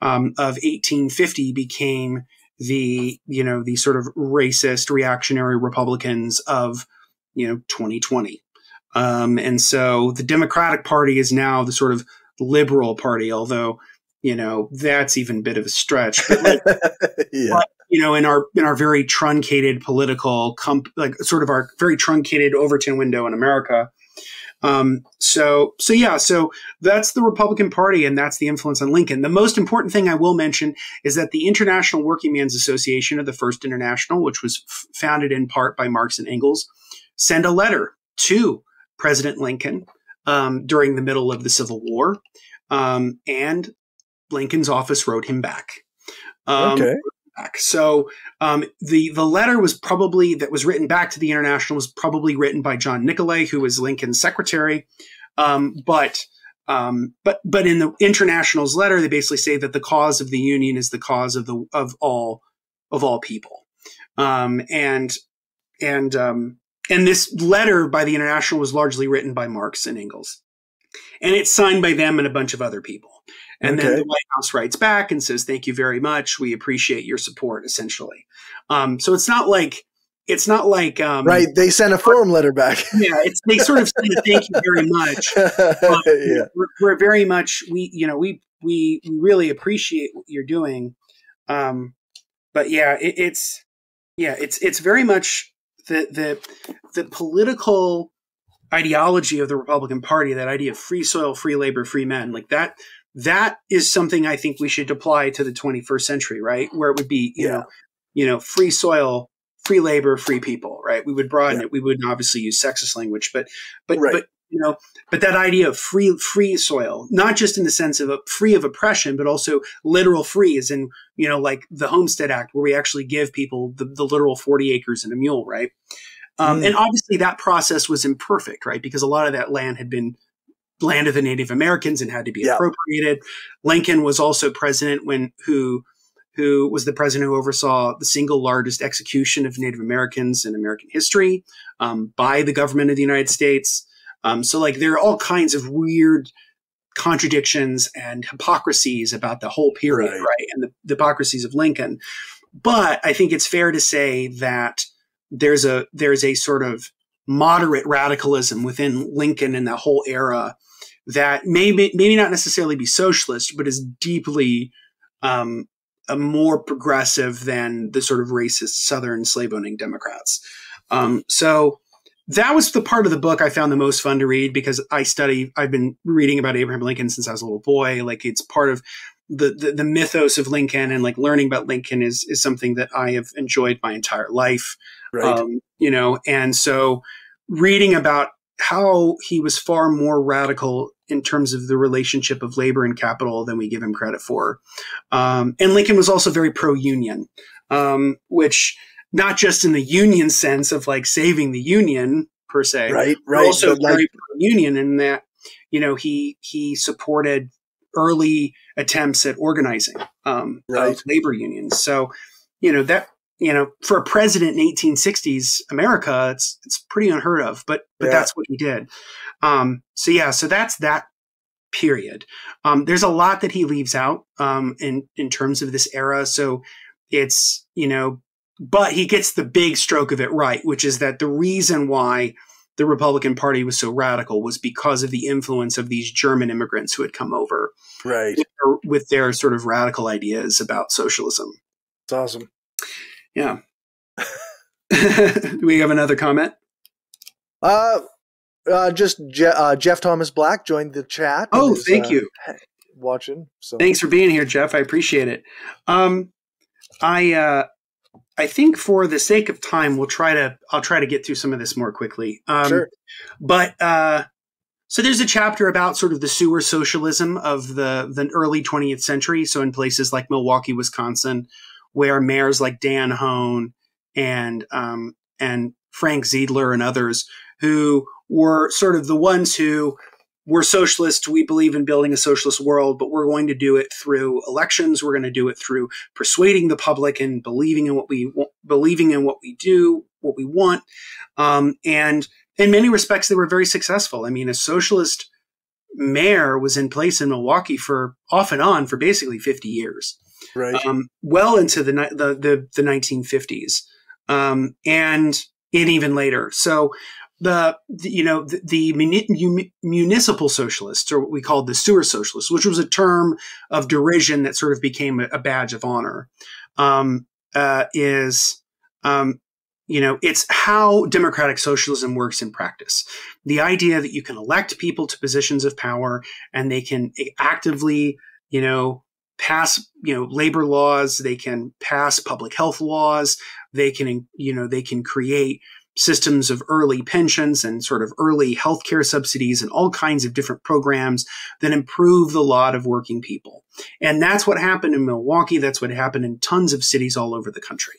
um, of eighteen fifty became the, you know, the sort of racist reactionary Republicans of, you know, twenty twenty. Um, and so the Democratic Party is now the sort of liberal party, although, you know, that's even a bit of a stretch. But like, yeah. But, you know, in our in our very truncated political comp like sort of our very truncated Overton window in America. Um, so so yeah, so that's the Republican Party, and that's the influence on Lincoln. The most important thing I will mention is that the International Working Men's Association, of the First International, which was f founded in part by Marx and Engels, sent a letter to President Lincoln um, during the middle of the Civil War, um, and Lincoln's office wrote him back. Um, okay. Back. So um, the the letter was probably that was written back to the International was probably written by John Nichols, who was Lincoln's secretary. Um, but um, but but in the International's letter, they basically say that the cause of the Union is the cause of the of all of all people, um, and and. Um, And this letter by the International was largely written by Marx and Engels. And it's signed by them and a bunch of other people. And okay. then the White House writes back and says, thank you very much. We appreciate your support, essentially. Um, so it's not like, it's not like. Um, right. They sent a form letter back. Yeah. It's, they sort of said, thank you very much. Um, yeah. we're, we're very much, we, you know, we, we really appreciate what you're doing. Um, but yeah, it, it's, yeah, it's, it's very much. The, the, the political ideology of the Republican Party, that idea of free soil, free labor, free men, like that, that is something I think we should apply to the twenty-first century, right? Where it would be, you yeah. know, you know, free soil, free labor, free people, right? We would broaden yeah. it. We wouldn't obviously use sexist language, but, but, right. but, you know, but that idea of free, free soil, not just in the sense of a free of oppression, but also literal free as in, you know, like the Homestead Act, where we actually give people the, the literal forty acres and a mule. Right. Um, mm. And obviously that process was imperfect, right? Because a lot of that land had been land of the Native Americans and had to be yeah. appropriated. Lincoln was also president when, who, who was the president who oversaw the single largest execution of Native Americans in American history, um, by the government of the United States. Um, so like there are all kinds of weird contradictions and hypocrisies about the whole period, right? right? And the, the hypocrisies of Lincoln. But I think it's fair to say that there's a there's a sort of moderate radicalism within Lincoln and that whole era that may, may maybe not necessarily be socialist, but is deeply um, a more progressive than the sort of racist Southern slave-owning Democrats. Um, so that was the part of the book I found the most fun to read, because I study, I've been reading about Abraham Lincoln since I was a little boy. Like, it's part of the, the, the mythos of Lincoln, and like learning about Lincoln is, is something that I have enjoyed my entire life. Right. Um, you know, and so reading about how he was far more radical in terms of the relationship of labor and capital than we give him credit for. Um, and Lincoln was also very pro-union, um, which not just in the union sense of like saving the union per se, right, right. also but very like, pro-union in that, you know, he, he supported early attempts at organizing um, right. labor unions. So, you know, that, you know, for a president in eighteen sixties America, it's it's pretty unheard of, but but yeah. that's what he did. Um, so yeah, so that's that period. Um, there's a lot that he leaves out um, in in terms of this era. So it's, you know, but he gets the big stroke of it right, which is that the reason why the Republican Party was so radical was because of the influence of these German immigrants who had come over, right, with their, with their sort of radical ideas about socialism. It's awesome. Yeah. Do we have another comment? Uh, uh just Je uh, Jeff Thomas Black joined the chat. Oh, is, thank uh, you. Watching. So thanks for being here, Jeff. I appreciate it. Um, I uh, I think for the sake of time, we'll try to I'll try to get through some of this more quickly. Um, sure. But uh, so there's a chapter about sort of the sewer socialism of the the early twentieth century. So in places like Milwaukee, Wisconsin, where mayors like Dan Hoan and um, and Frank Ziedler and others who were sort of the ones who were socialists, we believe in building a socialist world, but we're going to do it through elections. We're going to do it through persuading the public and believing in what we believing in what we do, what we want. Um, and in many respects, they were very successful. I mean, a socialist mayor was in place in Milwaukee for off and on for basically fifty years. Right. Um, well into the the the, the nineteen fifties, um, and and even later. So the, the you know the, the muni municipal socialists, or what we called the sewer socialists, which was a term of derision that sort of became a, a badge of honor, um, uh, is um, you know it's how democratic socialism works in practice. The idea that you can elect people to positions of power and they can actively you know. pass, you know, labor laws, they can pass public health laws, they can, you know, they can create systems of early pensions and sort of early healthcare subsidies and all kinds of different programs that improve the lot of working people. And that's what happened in Milwaukee. That's what happened in tons of cities all over the country.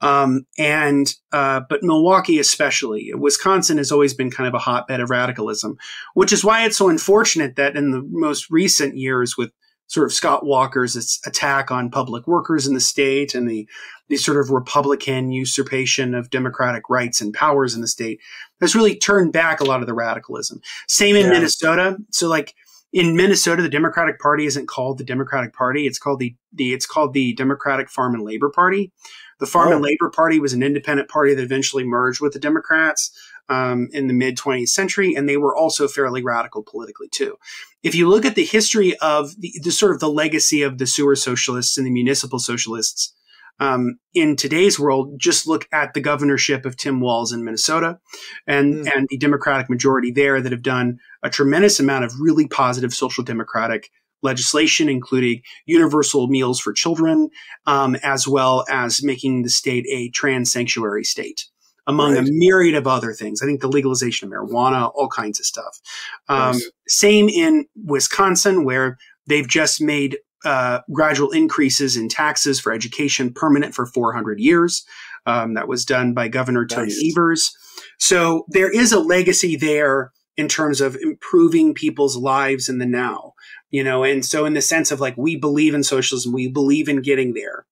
Um, and, uh, but Milwaukee especially, Wisconsin has always been kind of a hotbed of radicalism, which is why it's so unfortunate that in the most recent years with sort of Scott Walker's attack on public workers in the state and the, the sort of Republican usurpation of democratic rights and powers in the state has really turned back a lot of the radicalism. Same in yeah. Minnesota. So like in Minnesota, the Democratic Party isn't called the Democratic Party. It's called the, the it's called the Democratic Farm and Labor Party. The Farm oh. and Labor Party was an independent party that eventually merged with the Democrats um, in the mid twentieth century. And they were also fairly radical politically too. If you look at the history of the, the sort of the legacy of the sewer socialists and the municipal socialists um, in today's world, just look at the governorship of Tim Walz in Minnesota and, mm. and the Democratic majority there that have done a tremendous amount of really positive social democratic legislation, including universal meals for children, um, as well as making the state a trans sanctuary state, among right. a myriad of other things. I think the legalization of marijuana, all kinds of stuff. Um, nice. Same in Wisconsin, where they've just made uh, gradual increases in taxes for education permanent for four hundred years. Um, that was done by Governor Tony nice. Evers. So there is a legacy there in terms of improving people's lives in the now, you know, and so in the sense of like, we believe in socialism, we believe in getting there,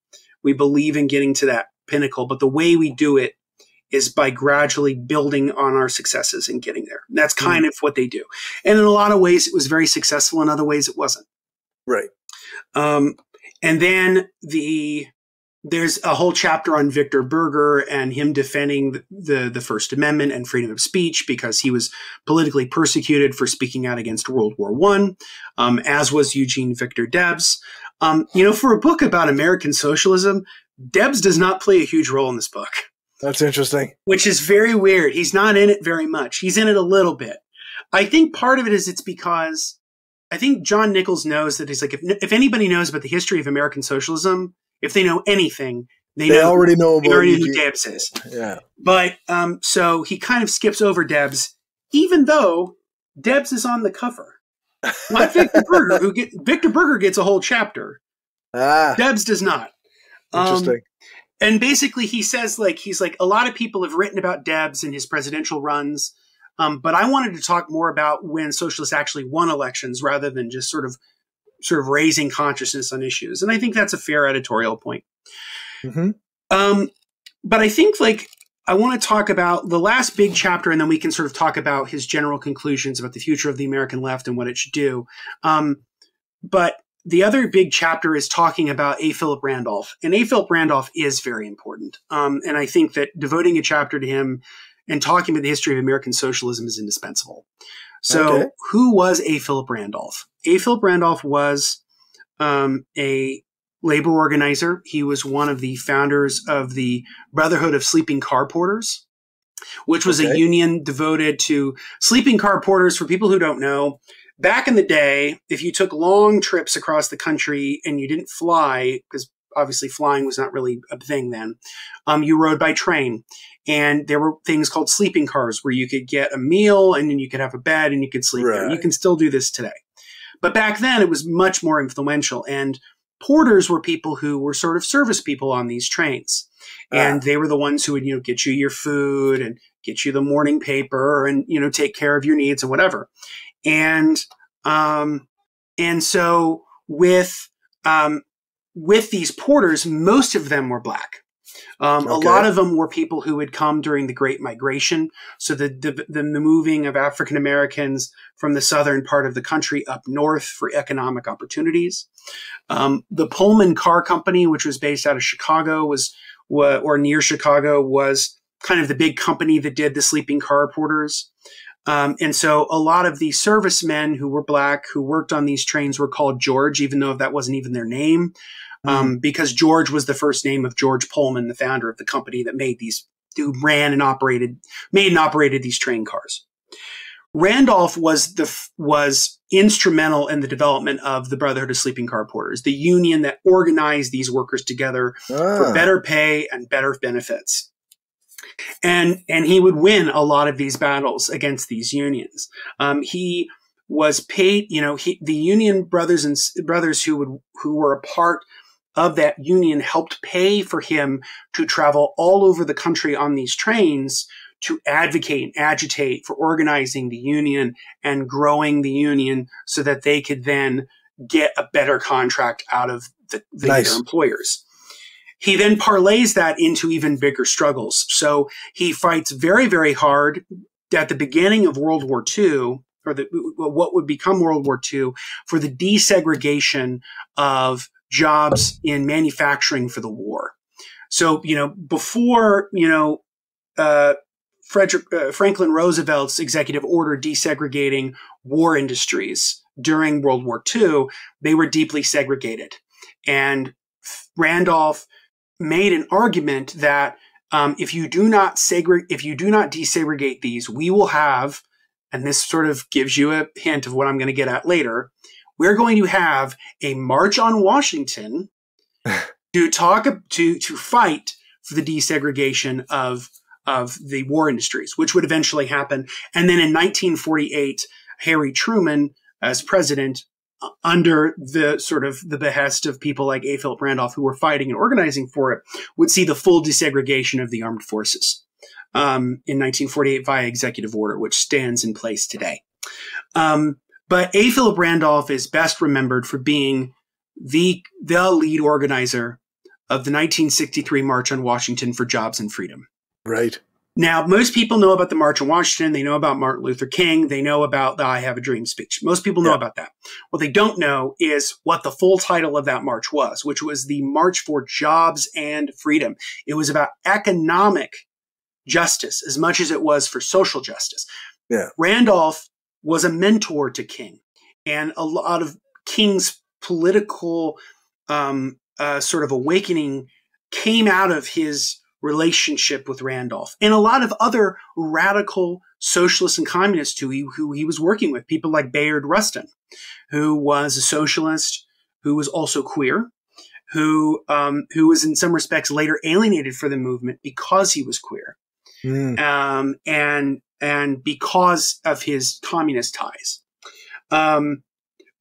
we believe in getting to that pinnacle, but the way we do it is by gradually building on our successes and getting there. And that's kind mm. of what they do. And in a lot of ways, it was very successful. In other ways, it wasn't. Right. Um, and then the there's a whole chapter on Victor Berger and him defending the, the, the First Amendment and freedom of speech because he was politically persecuted for speaking out against World War One, um, as was Eugene Victor Debs. Um, you know, for a book about American socialism, Debs does not play a huge role in this book. That's interesting. Which is very weird. He's not in it very much. He's in it a little bit. I think part of it is it's because I think John Nichols knows that he's like, if, if anybody knows about the history of American socialism, if they know anything, they, they know, already know, they already know who Debs is. Yeah. But um, so he kind of skips over Debs, even though Debs is on the cover. Not Victor Berger, who get, Victor Berger gets a whole chapter. Ah, Debs does not. Interesting. Um, and basically he says, like, he's like, a lot of people have written about Debs and his presidential runs, um, but I wanted to talk more about when socialists actually won elections rather than just sort of sort of raising consciousness on issues. And I think that's a fair editorial point. Mm-hmm. Um, but I think, like, I want to talk about the last big chapter, and then we can sort of talk about his general conclusions about the future of the American left and what it should do. Um, but the other big chapter is talking about A. Philip Randolph. And A. Philip Randolph is very important. Um, and I think that devoting a chapter to him and talking about the history of American socialism is indispensable. So okay. Who was A. Philip Randolph? A. Philip Randolph was um, a labor organizer. He was one of the founders of the Brotherhood of Sleeping Car Porters, which was okay. a union devoted to sleeping car porters. For people who don't know, back in the day, if you took long trips across the country and you didn't fly, because obviously flying was not really a thing then, um, you rode by train. And there were things called sleeping cars where you could get a meal and then you could have a bed and you could sleep right. there. You can still do this today. But back then it was much more influential. And porters were people who were sort of service people on these trains. And ah. they were the ones who would, you know, get you your food and get you the morning paper and, you know, take care of your needs and whatever. And, um, and so with, um, with these porters, most of them were Black. Um, okay. A lot of them were people who had come during the Great Migration. So the, the, the moving of African Americans from the southern part of the country up north for economic opportunities. Um, the Pullman Car Company, which was based out of Chicago, was, was or near Chicago, was kind of the big company that did the sleeping car porters. Um, and so a lot of the servicemen who were Black who worked on these trains were called George, even though that wasn't even their name. Um, because George was the first name of George Pullman, the founder of the company that made these, who ran and operated, made and operated these train cars. Randolph was the, was instrumental in the development of the Brotherhood of Sleeping Car Porters, the union that organized these workers together ah. for better pay and better benefits. And, and he would win a lot of these battles against these unions. Um, he was paid, you know, he, the union brothers and brothers who would, who were a part of that union helped pay for him to travel all over the country on these trains to advocate and agitate for organizing the union and growing the union so that they could then get a better contract out of the, the, nice. their employers. He then parlays that into even bigger struggles. So he fights very, very hard at the beginning of World War Two, or the, what would become World War Two, for the desegregation of jobs in manufacturing for the war. So, you know, before, you know, uh, Frederick, uh, Franklin Roosevelt's executive order desegregating war industries during World War Two, they were deeply segregated. And Randolph made an argument that um, if you do not segregate, if you do not desegregate these, we will have, and this sort of gives you a hint of what I'm going to get at later, we're going to have a march on Washington to talk to to fight for the desegregation of of the war industries, which would eventually happen. And then in nineteen forty-eight, Harry Truman, as president, under the sort of the behest of people like A. Philip Randolph, who were fighting and organizing for it, would see the full desegregation of the armed forces um, in nineteen forty-eight via executive order, which stands in place today. Um, But A. Philip Randolph is best remembered for being the, the lead organizer of the nineteen sixty-three March on Washington for Jobs and Freedom. Right. Now, most people know about the March on Washington. They know about Martin Luther King. They know about the I Have a Dream speech. Most people know yeah. about that. What they don't know is what the full title of that march was, which was the March for Jobs and Freedom. It was about economic justice as much as it was for social justice. Yeah. Randolph was a mentor to King, and a lot of King's political um, uh, sort of awakening came out of his relationship with Randolph and a lot of other radical socialists and communists who he, who he was working with, people like Bayard Rustin, who was a socialist, who was also queer, who um, who was in some respects later alienated from the movement because he was queer, mm. um, and and because of his communist ties. Um,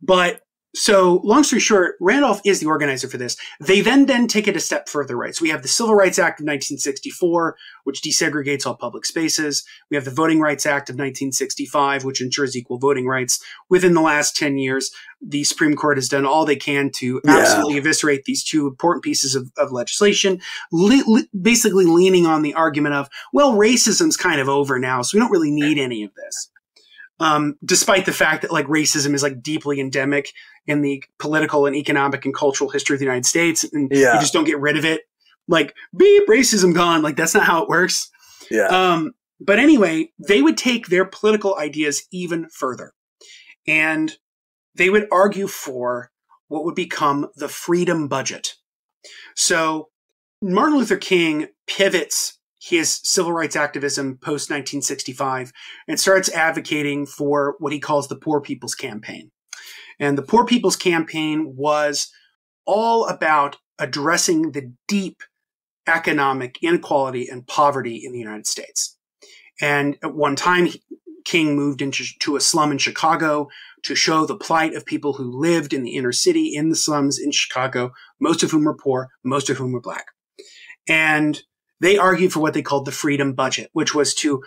but So long story short, Randolph is the organizer for this. They then then take it a step further, right? So we have the Civil Rights Act of nineteen sixty-four, which desegregates all public spaces. We have the Voting Rights Act of nineteen sixty-five, which ensures equal voting rights. Within the last ten years, the Supreme Court has done all they can to yeah. absolutely eviscerate these two important pieces of, of legislation, le le basically leaning on the argument of, well, racism's kind of over now, so we don't really need any of this. Um, despite the fact that like racism is like deeply endemic in the political and economic and cultural history of the United States, and yeah. you just don't get rid of it. Like, beep, racism gone. Like, that's not how it works. Yeah. Um, but anyway, they would take their political ideas even further, and they would argue for what would become the Freedom Budget. So Martin Luther King pivots his civil rights activism post nineteen sixty-five and starts advocating for what he calls the Poor People's Campaign. And the Poor People's Campaign was all about addressing the deep economic inequality and poverty in the United States. And at one time, King moved into a slum in Chicago to show the plight of people who lived in the inner city, in the slums in Chicago, most of whom were poor, most of whom were black. And they argued for what they called the Freedom Budget, which was to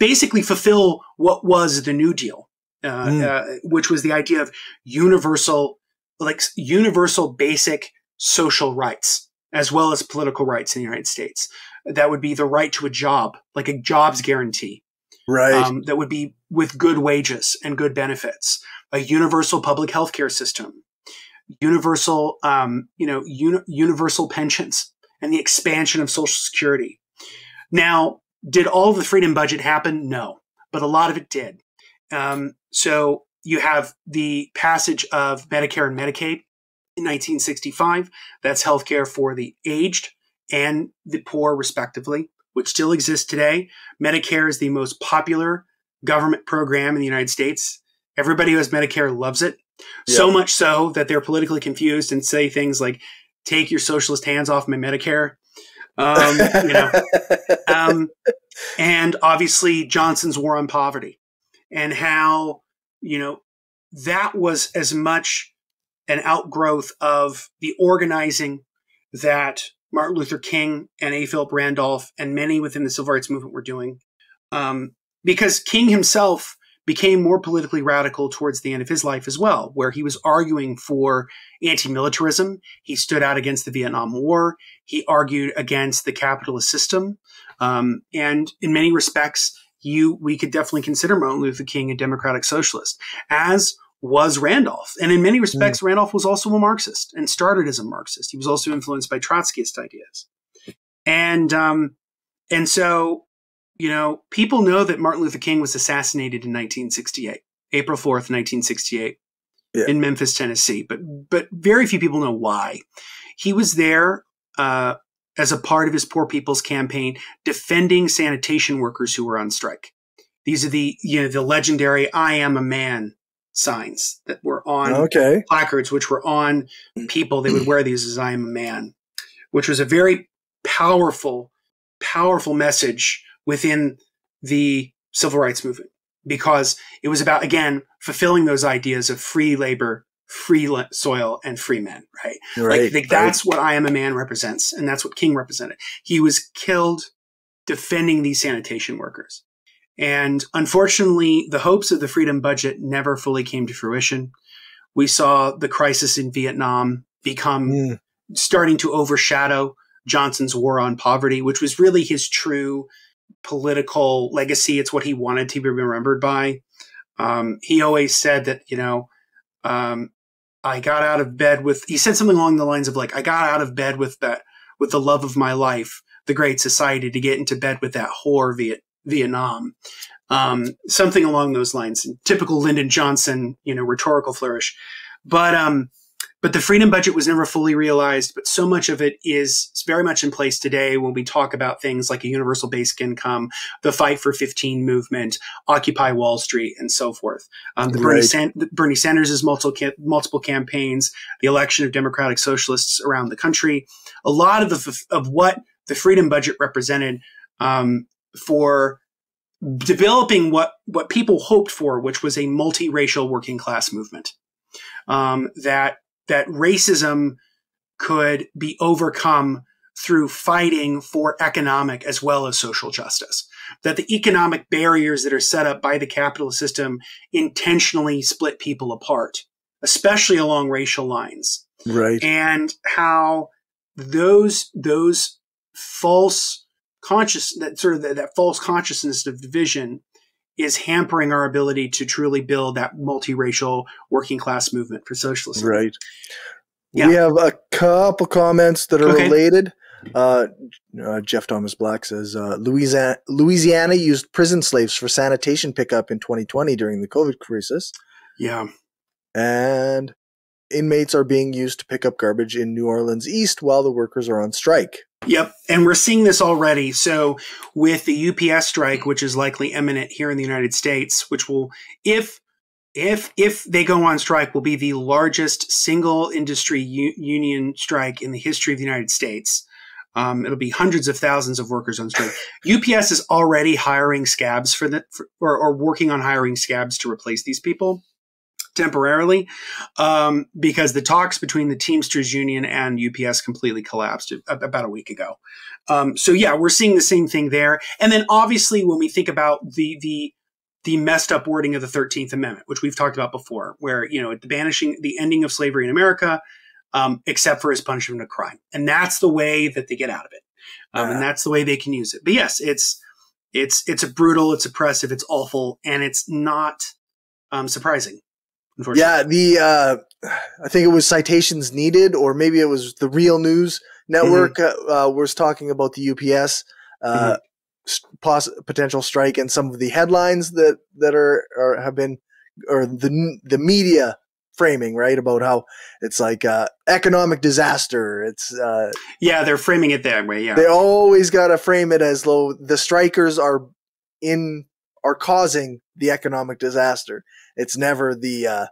basically fulfill what was the New Deal, uh, mm. uh, which was the idea of universal, like universal basic social rights, as well as political rights in the United States. That would be the right to a job, like a jobs guarantee. Right. Um, that would be with good wages and good benefits, a universal public healthcare system, universal, um, you know, uni universal pensions, and the expansion of Social Security. Now, did all the Freedom Budget happen? No, but a lot of it did. Um, so you have the passage of Medicare and Medicaid in nineteen sixty-five. That's healthcare for the aged and the poor, respectively, which still exists today. Medicare is the most popular government program in the United States. Everybody who has Medicare loves it, yeah. so much so that they're politically confused and say things like, take your socialist hands off my Medicare. Um, you know. um, and obviously Johnson's war on poverty, and how, you know, that was as much an outgrowth of the organizing that Martin Luther King and A. Philip Randolph and many within the civil rights movement were doing. Um, because King himself became more politically radical towards the end of his life as well, where he was arguing for anti-militarism. He stood out against the Vietnam War. He argued against the capitalist system. Um, and in many respects, you we could definitely consider Martin Luther King a democratic socialist, as was Randolph. And in many respects, mm. Randolph was also a Marxist and started as a Marxist. He was also influenced by Trotskyist ideas. And, um, and so... You know, people know that Martin Luther King was assassinated in nineteen sixty-eight, April fourth, nineteen sixty-eight, yeah. in Memphis, Tennessee. But but very few people know why. He was there uh, as a part of his Poor People's Campaign, defending sanitation workers who were on strike. These are the you know the legendary "I am a man" signs that were on okay. placards, which were on people. They would wear these as "I am a man," which was a very powerful, powerful message within the civil rights movement, because it was about, again, fulfilling those ideas of free labor, free soil, and free men, right? Right, like, like that's right. what I Am a Man represents, and that's what King represented. He was killed defending these sanitation workers. And unfortunately, the hopes of the Freedom Budget never fully came to fruition. We saw the crisis in Vietnam become mm. starting to overshadow Johnson's war on poverty, which was really his true political legacy. It's what he wanted to be remembered by. Um, he always said that, you know, um, I got out of bed with, he said something along the lines of like, I got out of bed with that, with the love of my life, the Great Society, to get into bed with that whore Viet, Vietnam. Um, something along those lines. Typical Lyndon Johnson, you know, rhetorical flourish. But, um, but the Freedom Budget was never fully realized, but so much of it is very much in place today when we talk about things like a universal basic income, the Fight for fifteen movement, Occupy Wall Street, and so forth. Um, the right. Bernie, San Bernie Sanders' multiple, multiple campaigns, the election of Democratic Socialists around the country. A lot of, the, of what the Freedom Budget represented um, for developing what, what people hoped for, which was a multiracial working class movement. Um, that that racism could be overcome through fighting for economic as well as social justice, that the economic barriers that are set up by the capitalist system intentionally split people apart, especially along racial lines. Right. And how those, those false conscious, that sort of that, that false consciousness of division is hampering our ability to truly build that multiracial working class movement for socialism. Right. Yeah. We have a couple comments that are okay. related. Uh, uh, Jeff Thomas Black says, uh, Louisiana, Louisiana used prison slaves for sanitation pickup in twenty twenty during the COVID crisis. Yeah. And inmates are being used to pick up garbage in New Orleans East while the workers are on strike. Yep. And we're seeing this already. So with the U P S strike, which is likely imminent here in the United States, which will, if, if, if they go on strike, will be the largest single industry u union strike in the history of the United States. Um, it'll be hundreds of thousands of workers on strike. U P S is already hiring scabs for the, for, or, or working on hiring scabs to replace these people temporarily, um, because the talks between the Teamsters Union and U P S completely collapsed about a week ago. Um, so yeah, we're seeing the same thing there. And then obviously when we think about the, the, the messed up wording of the thirteenth Amendment, which we've talked about before, where, you know, the banishing, the ending of slavery in America, um, except for as punishment of crime. And that's the way that they get out of it. Um, uh, and that's the way they can use it. But yes, it's, it's, it's a brutal, it's oppressive, it's awful, and it's not, um, surprising. Yeah, the uh, I think it was Citations Needed, or maybe it was the Real News Network, mm-hmm. uh, uh, was talking about the U P S uh, mm-hmm. poss potential strike and some of the headlines that that are, are have been, or the the media framing, right, about how it's like uh, economic disaster. It's uh, yeah, they're framing it that way. Yeah, they always gotta frame it as though the strikers are in are causing the economic disaster. It's never the uh,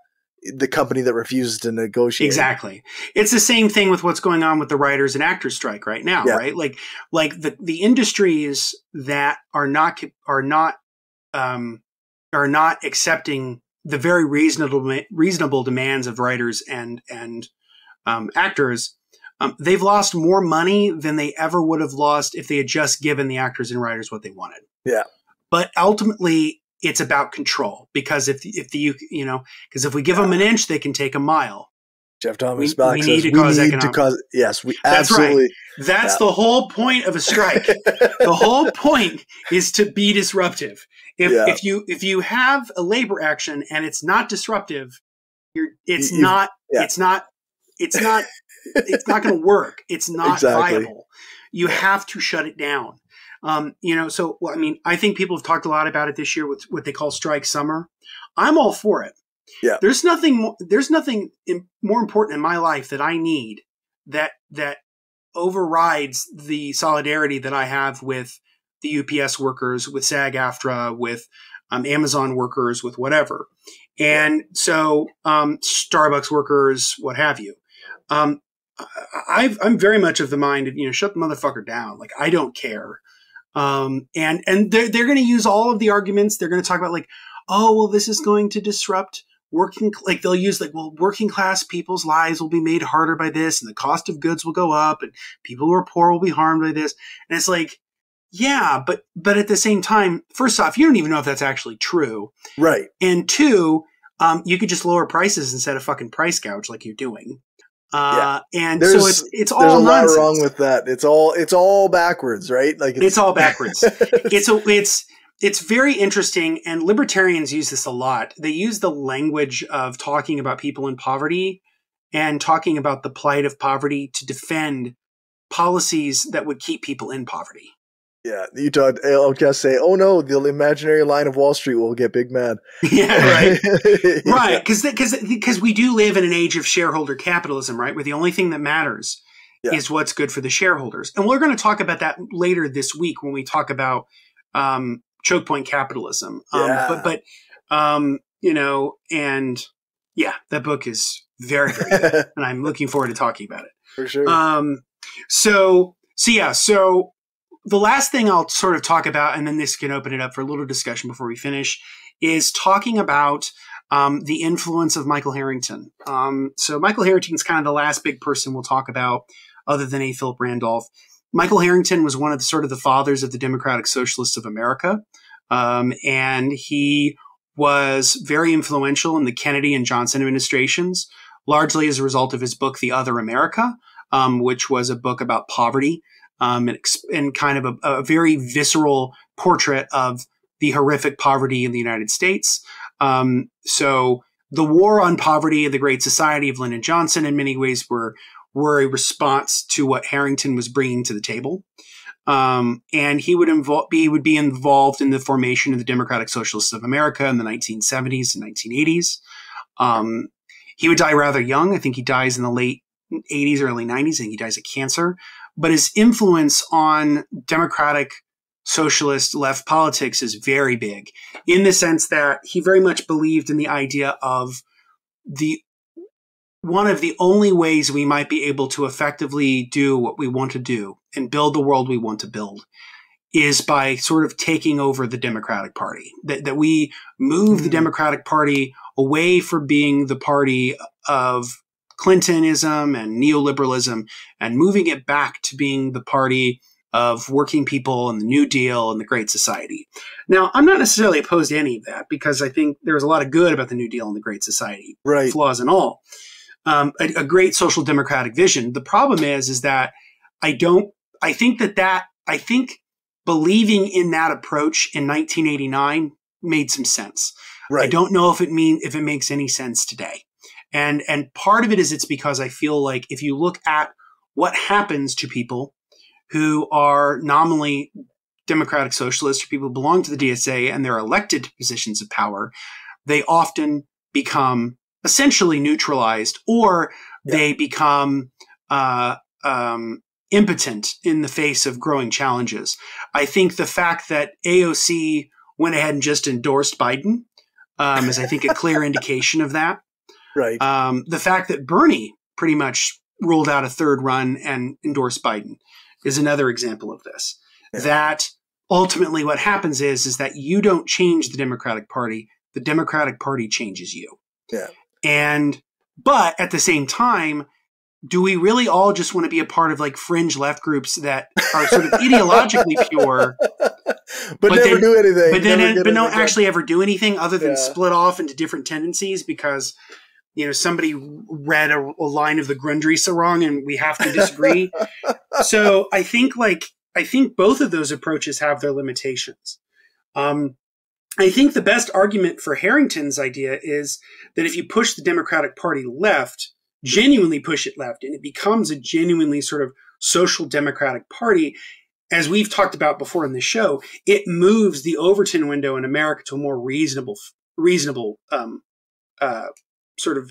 the company that refuses to negotiate. Exactly. It's the same thing with what's going on with the writers and actors strike right now, yeah. right? Like, like the the industries that are not are not um, are not accepting the very reasonable reasonable demands of writers and and um, actors. Um, they've lost more money than they ever would have lost if they had just given the actors and writers what they wanted. Yeah. But ultimately, it's about control, because if if the you you know because if we give them an inch, they can take a mile. Jeff Thomas we, we need says, to cause we need economic. To cause, yes, we That's absolutely. Right. That's yeah. the whole point of a strike. The whole point is to be disruptive. If yeah. if you if you have a labor action and it's not disruptive, you're it's you, not yeah. it's not it's not it's not going to work. It's not exactly. viable. You have to shut it down. Um, you know, so, well, I mean, I think people have talked a lot about it this year with what they call strike summer. I'm all for it. Yeah. There's nothing more, there's nothing in, more important in my life that I need that, that overrides the solidarity that I have with the U P S workers, with SAG-AFTRA, with, um, Amazon workers, with whatever. And so, um, Starbucks workers, what have you. Um, I've, I'm very much of the mind of, you know, shut the motherfucker down. Like, I don't care. Um, and, and they're, they're going to use all of the arguments. They're going to talk about like, oh, well, this is going to disrupt working. Like they'll use like, well, working class people's lives will be made harder by this, and the cost of goods will go up, and people who are poor will be harmed by this. And it's like, yeah, but, but at the same time, first off, you don't even know if that's actually true. Right. And two, um, you could just lower prices instead of fucking price gouge like you're doing. Uh, yeah. And there's, so it's, it's all there's a nonsense. lot wrong with that. It's all, it's all backwards, right? Like it's, it's all backwards. it's a, it's, It's very interesting, and libertarians use this a lot. They use the language of talking about people in poverty and talking about the plight of poverty to defend policies that would keep people in poverty. Yeah, Utah outcasts say, oh no, the imaginary line of Wall Street will get big mad. Yeah, right. Right, because because we do live in an age of shareholder capitalism, right, where the only thing that matters yeah. is what's good for the shareholders. And we're going to talk about that later this week when we talk about um, – Choke Point Capitalism. Um, yeah. But, but um, you know, and yeah, that book is very, very good. And I'm looking forward to talking about it. For sure. Um, so, so yeah, so the last thing I'll sort of talk about, and then this can open it up for a little discussion before we finish, is talking about um, the influence of Michael Harrington. Um, so Michael Harrington is kind of the last big person we'll talk about other than A. Philip Randolph. Michael Harrington was one of the sort of the fathers of the Democratic Socialists of America. Um, and he was very influential in the Kennedy and Johnson administrations, largely as a result of his book, The Other America, um, which was a book about poverty um, and, and kind of a, a very visceral portrait of the horrific poverty in the United States. Um, so the war on poverty and the Great Society of Lyndon Johnson in many ways were were a response to what Harrington was bringing to the table. Um, and he would, involve, he would be involved in the formation of the Democratic Socialists of America in the nineteen seventies and nineteen eighties. Um, he would die rather young. I think he dies in the late eighties, early nineties. I think he dies of cancer. But his influence on Democratic socialist left politics is very big in the sense that he very much believed in the idea of the one of the only ways we might be able to effectively do what we want to do and build the world we want to build is by sort of taking over the Democratic Party, that, that we move mm-hmm. the Democratic Party away from being the party of Clintonism and neoliberalism and moving it back to being the party of working people and the New Deal and the Great Society. Now, I'm not necessarily opposed to any of that because I think there's a lot of good about the New Deal and the Great Society, right. flaws and all. Um, a, a great social democratic vision. The problem is, is that I don't, I think that that, I think believing in that approach in nineteen eighty-nine made some sense. Right. I don't know if it mean, if it makes any sense today. And, and part of it is it's because I feel like if you look at what happens to people who are nominally democratic socialists or people who belong to the D S A and they're elected to positions of power, they often become essentially neutralized, or yeah. they become uh, um, impotent in the face of growing challenges. I think the fact that A O C went ahead and just endorsed Biden um, is, I think, a clear indication of that. Right. Um, the fact that Bernie pretty much ruled out a third run and endorsed Biden is another example of this. Yeah. That ultimately what happens is, is that you don't change the Democratic Party. The Democratic Party changes you. Yeah. And, but at the same time, do we really all just want to be a part of like fringe left groups that are sort of ideologically pure, but, but never then, do anything, but then, it, but anything. don't actually ever do anything other than yeah. split off into different tendencies because, you know, somebody read a, a line of the Grundrisse wrong and we have to disagree. So I think like, I think both of those approaches have their limitations. Um, I think the best argument for Harrington's idea is that if you push the Democratic Party left, genuinely push it left, and it becomes a genuinely sort of social democratic party, as we've talked about before in the show, it moves the Overton window in America to a more reasonable, reasonable um, uh, sort of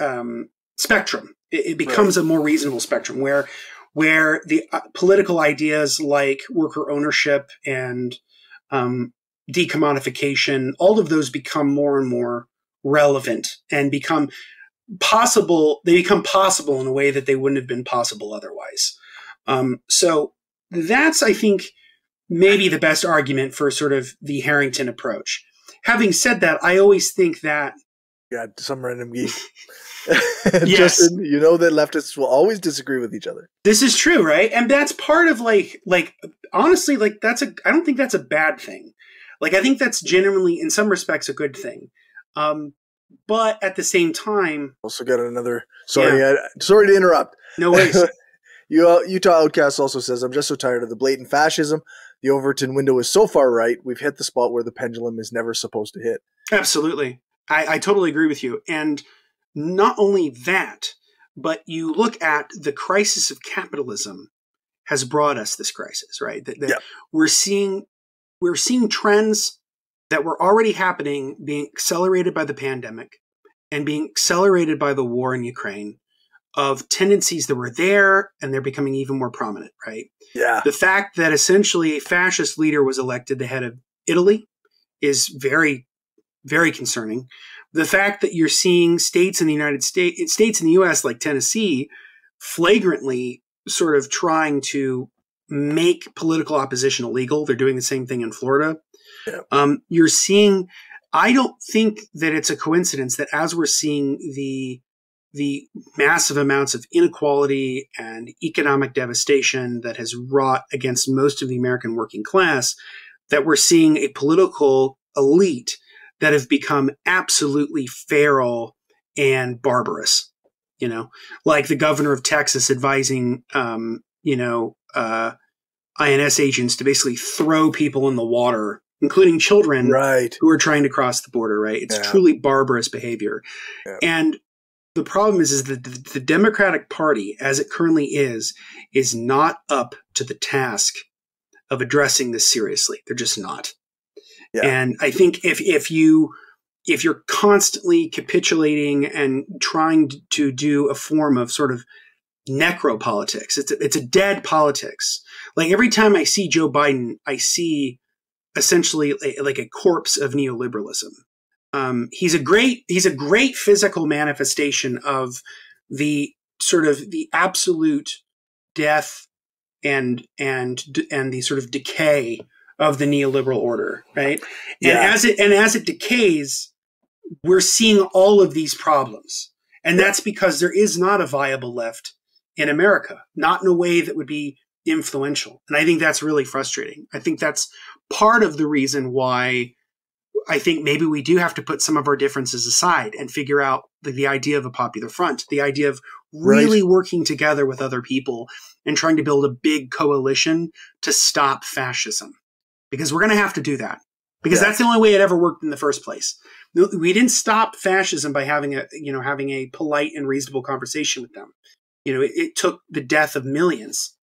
um, spectrum. It, it becomes right. a more reasonable spectrum where, where the uh, political ideas like worker ownership and um, decommodification, all of those become more and more relevant and become possible. They become possible in a way that they wouldn't have been possible otherwise. Um, so that's, I think, maybe the best argument for sort of the Harrington approach. Having said that, I always think that yeah, some random geek. yes. Justin, you know that leftists will always disagree with each other. This is true, right? And that's part of like, like honestly, like that's a, I don't think that's a bad thing. Like, I think that's generally, in some respects, a good thing. Um, But at the same time, also got another. Sorry, yeah. I, sorry to interrupt. No worries. Utah Outcast also says, "I'm just so tired of the blatant fascism. The Overton window is so far right. We've hit the spot where the pendulum is never supposed to hit." Absolutely, I, I totally agree with you. And not only that, but you look at the crisis of capitalism has brought us this crisis, right? That, that yeah. we're seeing we're seeing trends that were already happening being accelerated by the pandemic and being accelerated by the war in Ukraine, of tendencies that were there and they're becoming even more prominent, right? Yeah. The fact that essentially a fascist leader was elected the head of Italy is very, very concerning. The fact that you're seeing states in the United States, states in the U S like Tennessee, flagrantly sort of trying to make political opposition illegal. They're doing the same thing in Florida. Yeah. Um, you're seeing, I don't think that it's a coincidence that as we're seeing the the massive amounts of inequality and economic devastation that has wrought against most of the American working class, that we're seeing a political elite that have become absolutely feral and barbarous. You know, like the governor of Texas advising, um, you know, uh, I N S agents to basically throw people in the water, including children, right, who are trying to cross the border, right? It's yeah. truly barbarous behavior. Yeah. And the problem is, is that the Democratic Party, as it currently is, is not up to the task of addressing this seriously. They're just not. Yeah. And I think if, if you if you're constantly capitulating and trying to do a form of sort of necropolitics, it's a, it's a dead politics. Like every time I see Joe Biden, I see essentially a, like a corpse of neoliberalism. Um, he's a great he's a great physical manifestation of the sort of the absolute death and and and the sort of decay of the neoliberal order, right? Yeah. And as it and as it decays, we're seeing all of these problems, and that's because there is not a viable left in America, not in a way that would be influential. And I think that's really frustrating. I think that's part of the reason why I think maybe we do have to put some of our differences aside and figure out the, the idea of a popular front, the idea of really right. working together with other people and trying to build a big coalition to stop fascism, because we're going to have to do that, because yeah. that's the only way it ever worked in the first place. We didn't stop fascism by having a, you know, having a polite and reasonable conversation with them. You know, it, it took the death of millions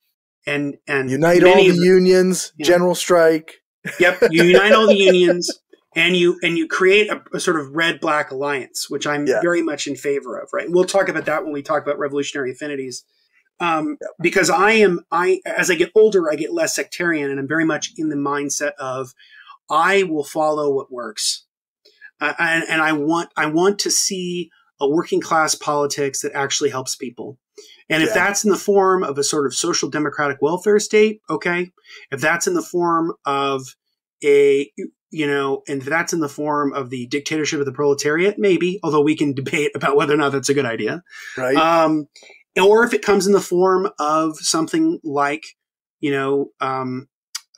and, and unite all the unions, you know, general strike. Yep. You unite all the unions. And you and you create a, a sort of red-black alliance, which I'm yeah. very much in favor of, right? We'll talk about that when we talk about revolutionary affinities, um, yeah. because I am I as I get older, I get less sectarian, and I'm very much in the mindset of I will follow what works, uh, and, and I want I want to see a working class politics that actually helps people. And if yeah. that's in the form of a sort of social democratic welfare state, okay. If that's in the form of a You know, and that's in the form of the dictatorship of the proletariat, maybe, although we can debate about whether or not that's a good idea. Right. Um, or if it comes in the form of something like, you know, um,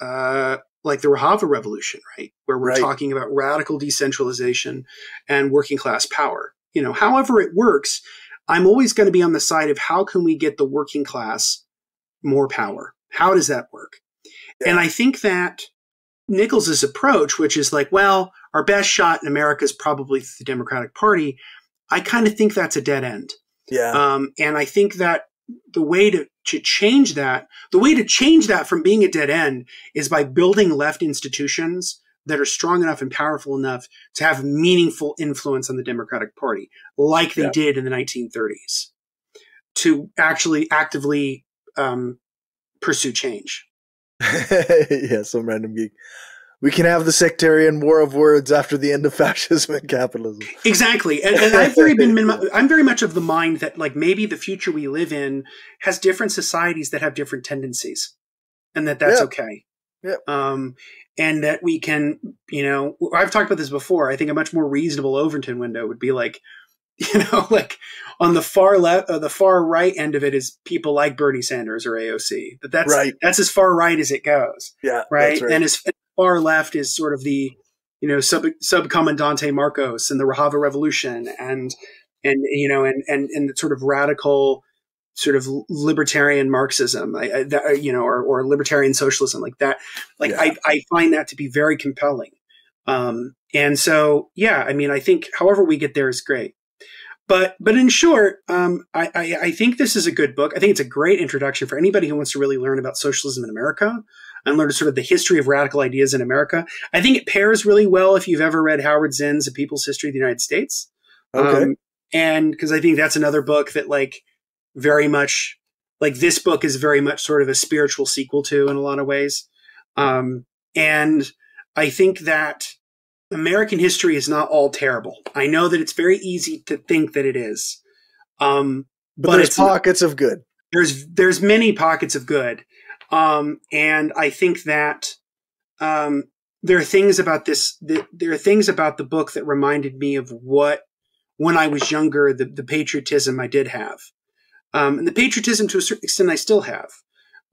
uh, like the Rojava revolution, right, where we're right. talking about radical decentralization and working class power. You know, however it works, I'm always going to be on the side of how can we get the working class more power? How does that work? Yeah. And I think that Nichols's approach, which is like, well, our best shot in America is probably the Democratic Party. I kind of think that's a dead end. Yeah. Um, and I think that the way to, to change that, the way to change that from being a dead end is by building left institutions that are strong enough and powerful enough to have meaningful influence on the Democratic Party, like they yeah. did in the nineteen thirties, to actually actively um, pursue change. Yeah, some random geek. We can have the sectarian war of words after the end of fascism and capitalism. Exactly, and, and I've very been. I'm very much of the mind that, like, maybe the future we live in has different societies that have different tendencies, and that that's yeah. okay. Yeah. Um, and that we can, you know, I've talked about this before. I think a much more reasonable Overton window would be like, you know, like on the far left, uh, the far right end of it is people like Bernie Sanders or A O C. But that's right. that's as far right as it goes. Yeah, right? Right. And as far left is sort of the you know, sub Subcomandante Marcos and the Rojava revolution, and and you know, and and and the sort of radical, sort of libertarian Marxism, I, I, that, you know, or, or libertarian socialism, like that. Like yeah. I, I find that to be very compelling. Um, and so, yeah, I mean, I think however we get there is great. But but in short, um, I, I, I think this is a good book. I think it's a great introduction for anybody who wants to really learn about socialism in America and learn sort of the history of radical ideas in America. I think it pairs really well if you've ever read Howard Zinn's A People's History of the United States. Okay. Um, and because I think that's another book that like very much like this book is very much sort of a spiritual sequel to in a lot of ways. Um, and I think that American history is not all terrible. I know that it's very easy to think that it is. Um, but, but there's it's pockets not. of good. There's, there's many pockets of good. Um, and I think that um, there are things about this, th there are things about the book that reminded me of what, when I was younger, the, the patriotism I did have. Um, and the patriotism to a certain extent I still have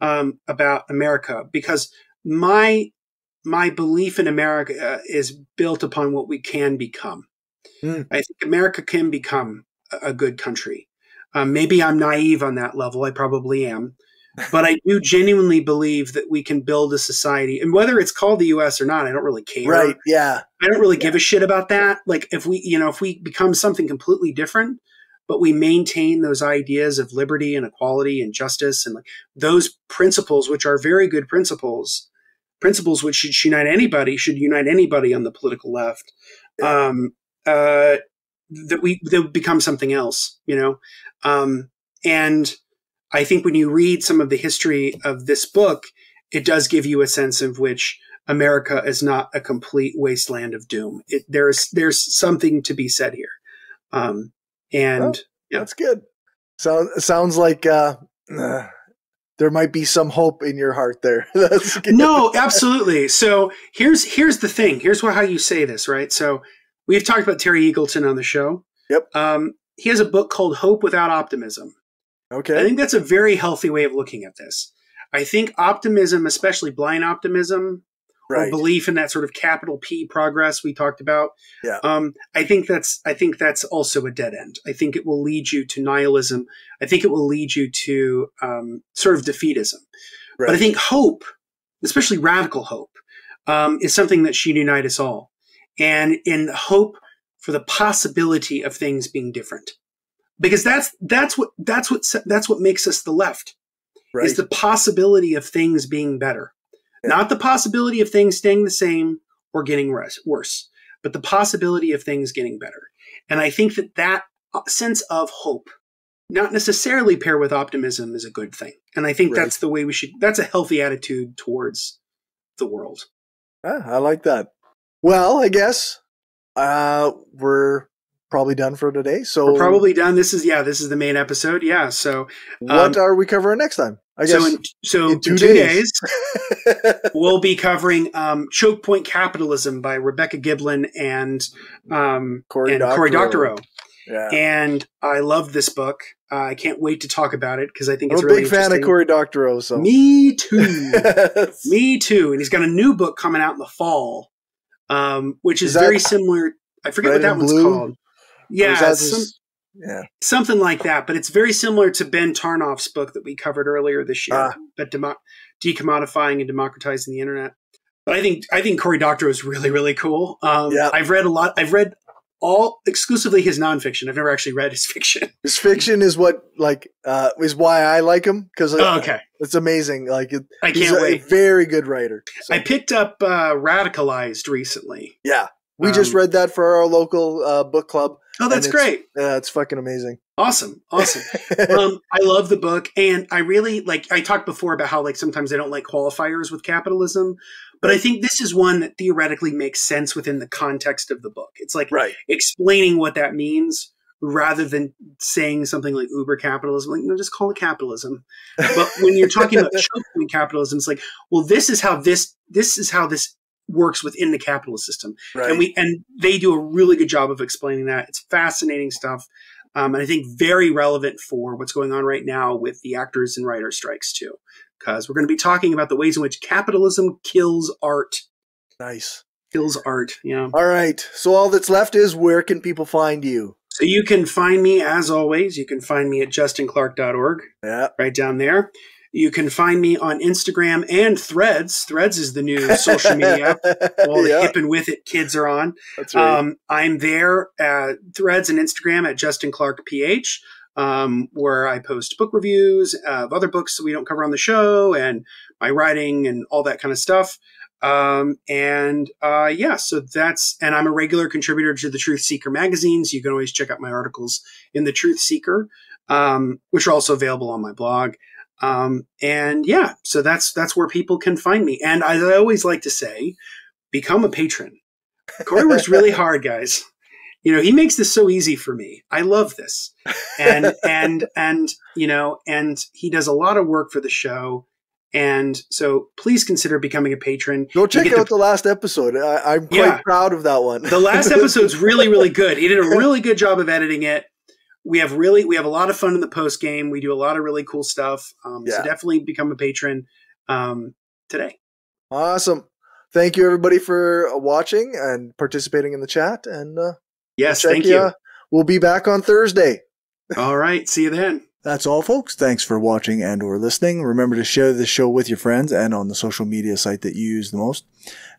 um, about America, because my, my belief in America is built upon what we can become. Mm. I think America can become a, a good country. Um, maybe I'm naive on that level. I probably am. But I do genuinely believe that we can build a society. And whether it's called the U S or not, I don't really care. Right, yeah. I don't really yeah. give a shit about that. Like if we, you know, if we become something completely different, but we maintain those ideas of liberty and equality and justice and like those principles, which are very good principles, principles which should unite anybody, should unite anybody on the political left, um, uh, that we that would become something else, you know? Um, and I think when you read some of the history of this book, it does give you a sense of which America is not a complete wasteland of doom. It, there's, there's something to be said here. Um, And well, yeah. that's good. So sounds like uh, uh, there might be some hope in your heart there. That's good. No, absolutely. So here's here's the thing. Here's what, how you say this, right? So we've talked about Terry Eagleton on the show. Yep. Um, he has a book called Hope Without Optimism. Okay. I think that's a very healthy way of looking at this. I think optimism, especially blind optimism, right, or belief in that sort of capital P progress we talked about. Yeah. Um, I think that's, I think that's also a dead end. I think it will lead you to nihilism. I think it will lead you to um, sort of defeatism. Right. But I think hope, especially radical hope, um, is something that should unite us all. And in hope for the possibility of things being different, because that's, that's what, that's what, that's what makes us the left, right, is the possibility of things being better. Not the possibility of things staying the same or getting worse, but the possibility of things getting better. And I think that that sense of hope, not necessarily paired with optimism, is a good thing. And I think right. that's the way we should, that's a healthy attitude towards the world. Ah, I like that. Well, I guess uh, we're probably done for today. So we're probably done. This is, yeah, this is the main episode. Yeah. So um, what are we covering next time? I guess so in, so in two, in two days, days we'll be covering um, Choke Point Capitalism by Rebecca Giblin and, um, Cory, and Doctorow. Cory Doctorow. Yeah. And I love this book. Uh, I can't wait to talk about it because I think I'm it's a really big fan of Cory Doctorow. So. Me too. Me too. And he's got a new book coming out in the fall, um, which is, is very similar. I forget what that one's blue? called. Yeah. Yeah. Something like that. But it's very similar to Ben Tarnoff's book that we covered earlier this year, ah. but demo decommodifying and democratizing the internet. But I think, I think Cory Doctorow is really, really cool. Um, yeah. I've read a lot. I've read all exclusively his nonfiction. I've never actually read his fiction. His fiction is what, like, uh, is why I like him. Cause oh, okay. it's amazing. Like it, I can't he's a, wait. a very good writer. So. I picked up, uh, Radicalized recently. Yeah. We um, just read that for our local, uh, book club. Oh, that's great. Yeah, it's fucking amazing. Awesome. Awesome. um, I love the book. And I really like, I talked before about how like sometimes I don't like qualifiers with capitalism, but I think this is one that theoretically makes sense within the context of the book. It's like right. explaining what that means rather than saying something like uber capitalism, like, no, just call it capitalism. But when you're talking about choking capitalism, it's like, well, this is how this, this is how this works within the capitalist system. Right. And we, and they do a really good job of explaining that. It's fascinating stuff. Um, and I think very relevant for what's going on right now with the actors and writer strikes too, because we're going to be talking about the ways in which capitalism kills art. Nice. Kills art, yeah. All right. So all that's left is, where can people find you? So you can find me, as always, you can find me at justin clark dot org, yeah, right down there. You can find me on Instagram and Threads. Threads is the new social media. All yeah. the hip and with it kids are on. That's right. Um, I'm there at Threads and Instagram at justin clark p h, um, where I post book reviews of other books that we don't cover on the show and my writing and all that kind of stuff. Um, and, uh, yeah, so that's, and I'm a regular contributor to the Truth Seeker magazine. So you can always check out my articles in the Truth Seeker, um, which are also available on my blog. Um, and yeah, so that's, that's where people can find me. And as I always like to say, become a patron. Cory works really hard, guys. You know, he makes this so easy for me. I love this. And, and, and, you know, and he does a lot of work for the show. And so please consider becoming a patron. Go check out the, the last episode. I, I'm quite yeah. proud of that one. The last episode's really, really good. He did a really good job of editing it. We have really, we have a lot of fun in the post game. We do a lot of really cool stuff. Um, yeah. So definitely become a patron um, today. Awesome. Thank you everybody for watching and participating in the chat. And uh, yes, we'll check, thank you. Uh, we'll be back on Thursday. All right. See you then. That's all, folks. Thanks for watching and or listening. Remember to share this show with your friends and on the social media site that you use the most.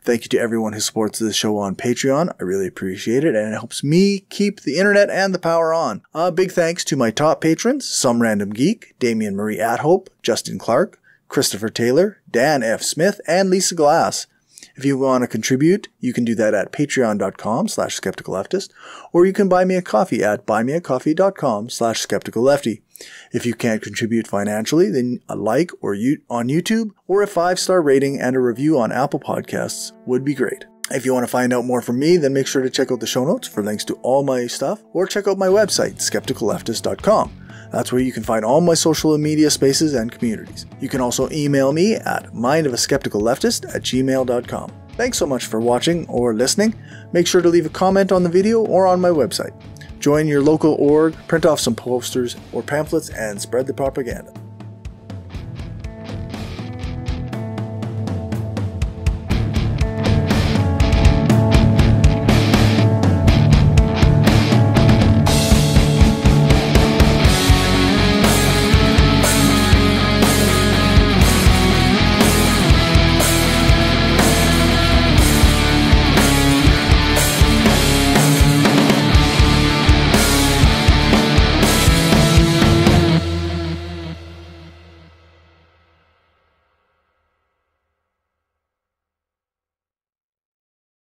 Thank you to everyone who supports this show on Patreon. I really appreciate it, and it helps me keep the internet and the power on. Uh, big thanks to my top patrons, Some Random Geek, Damian Marie Athope, Justin Clark, Christopher Taylor, Dan F. Smith, and Lisa Glass. If you want to contribute, you can do that at patreon dot com slash skeptical leftist, or you can buy me a coffee at buy me a coffee dot com slash skeptical lefty. If you can't contribute financially, then a like or you on YouTube or a five star rating and a review on Apple Podcasts would be great. If you want to find out more from me, then make sure to check out the show notes for links to all my stuff, or check out my website, skeptical leftist dot com. That's where you can find all my social media spaces and communities. You can also email me at mind of a skeptical leftist at gmail dot com. Thanks so much for watching or listening. Make sure to leave a comment on the video or on my website. Join your local org, print off some posters or pamphlets, and spread the propaganda.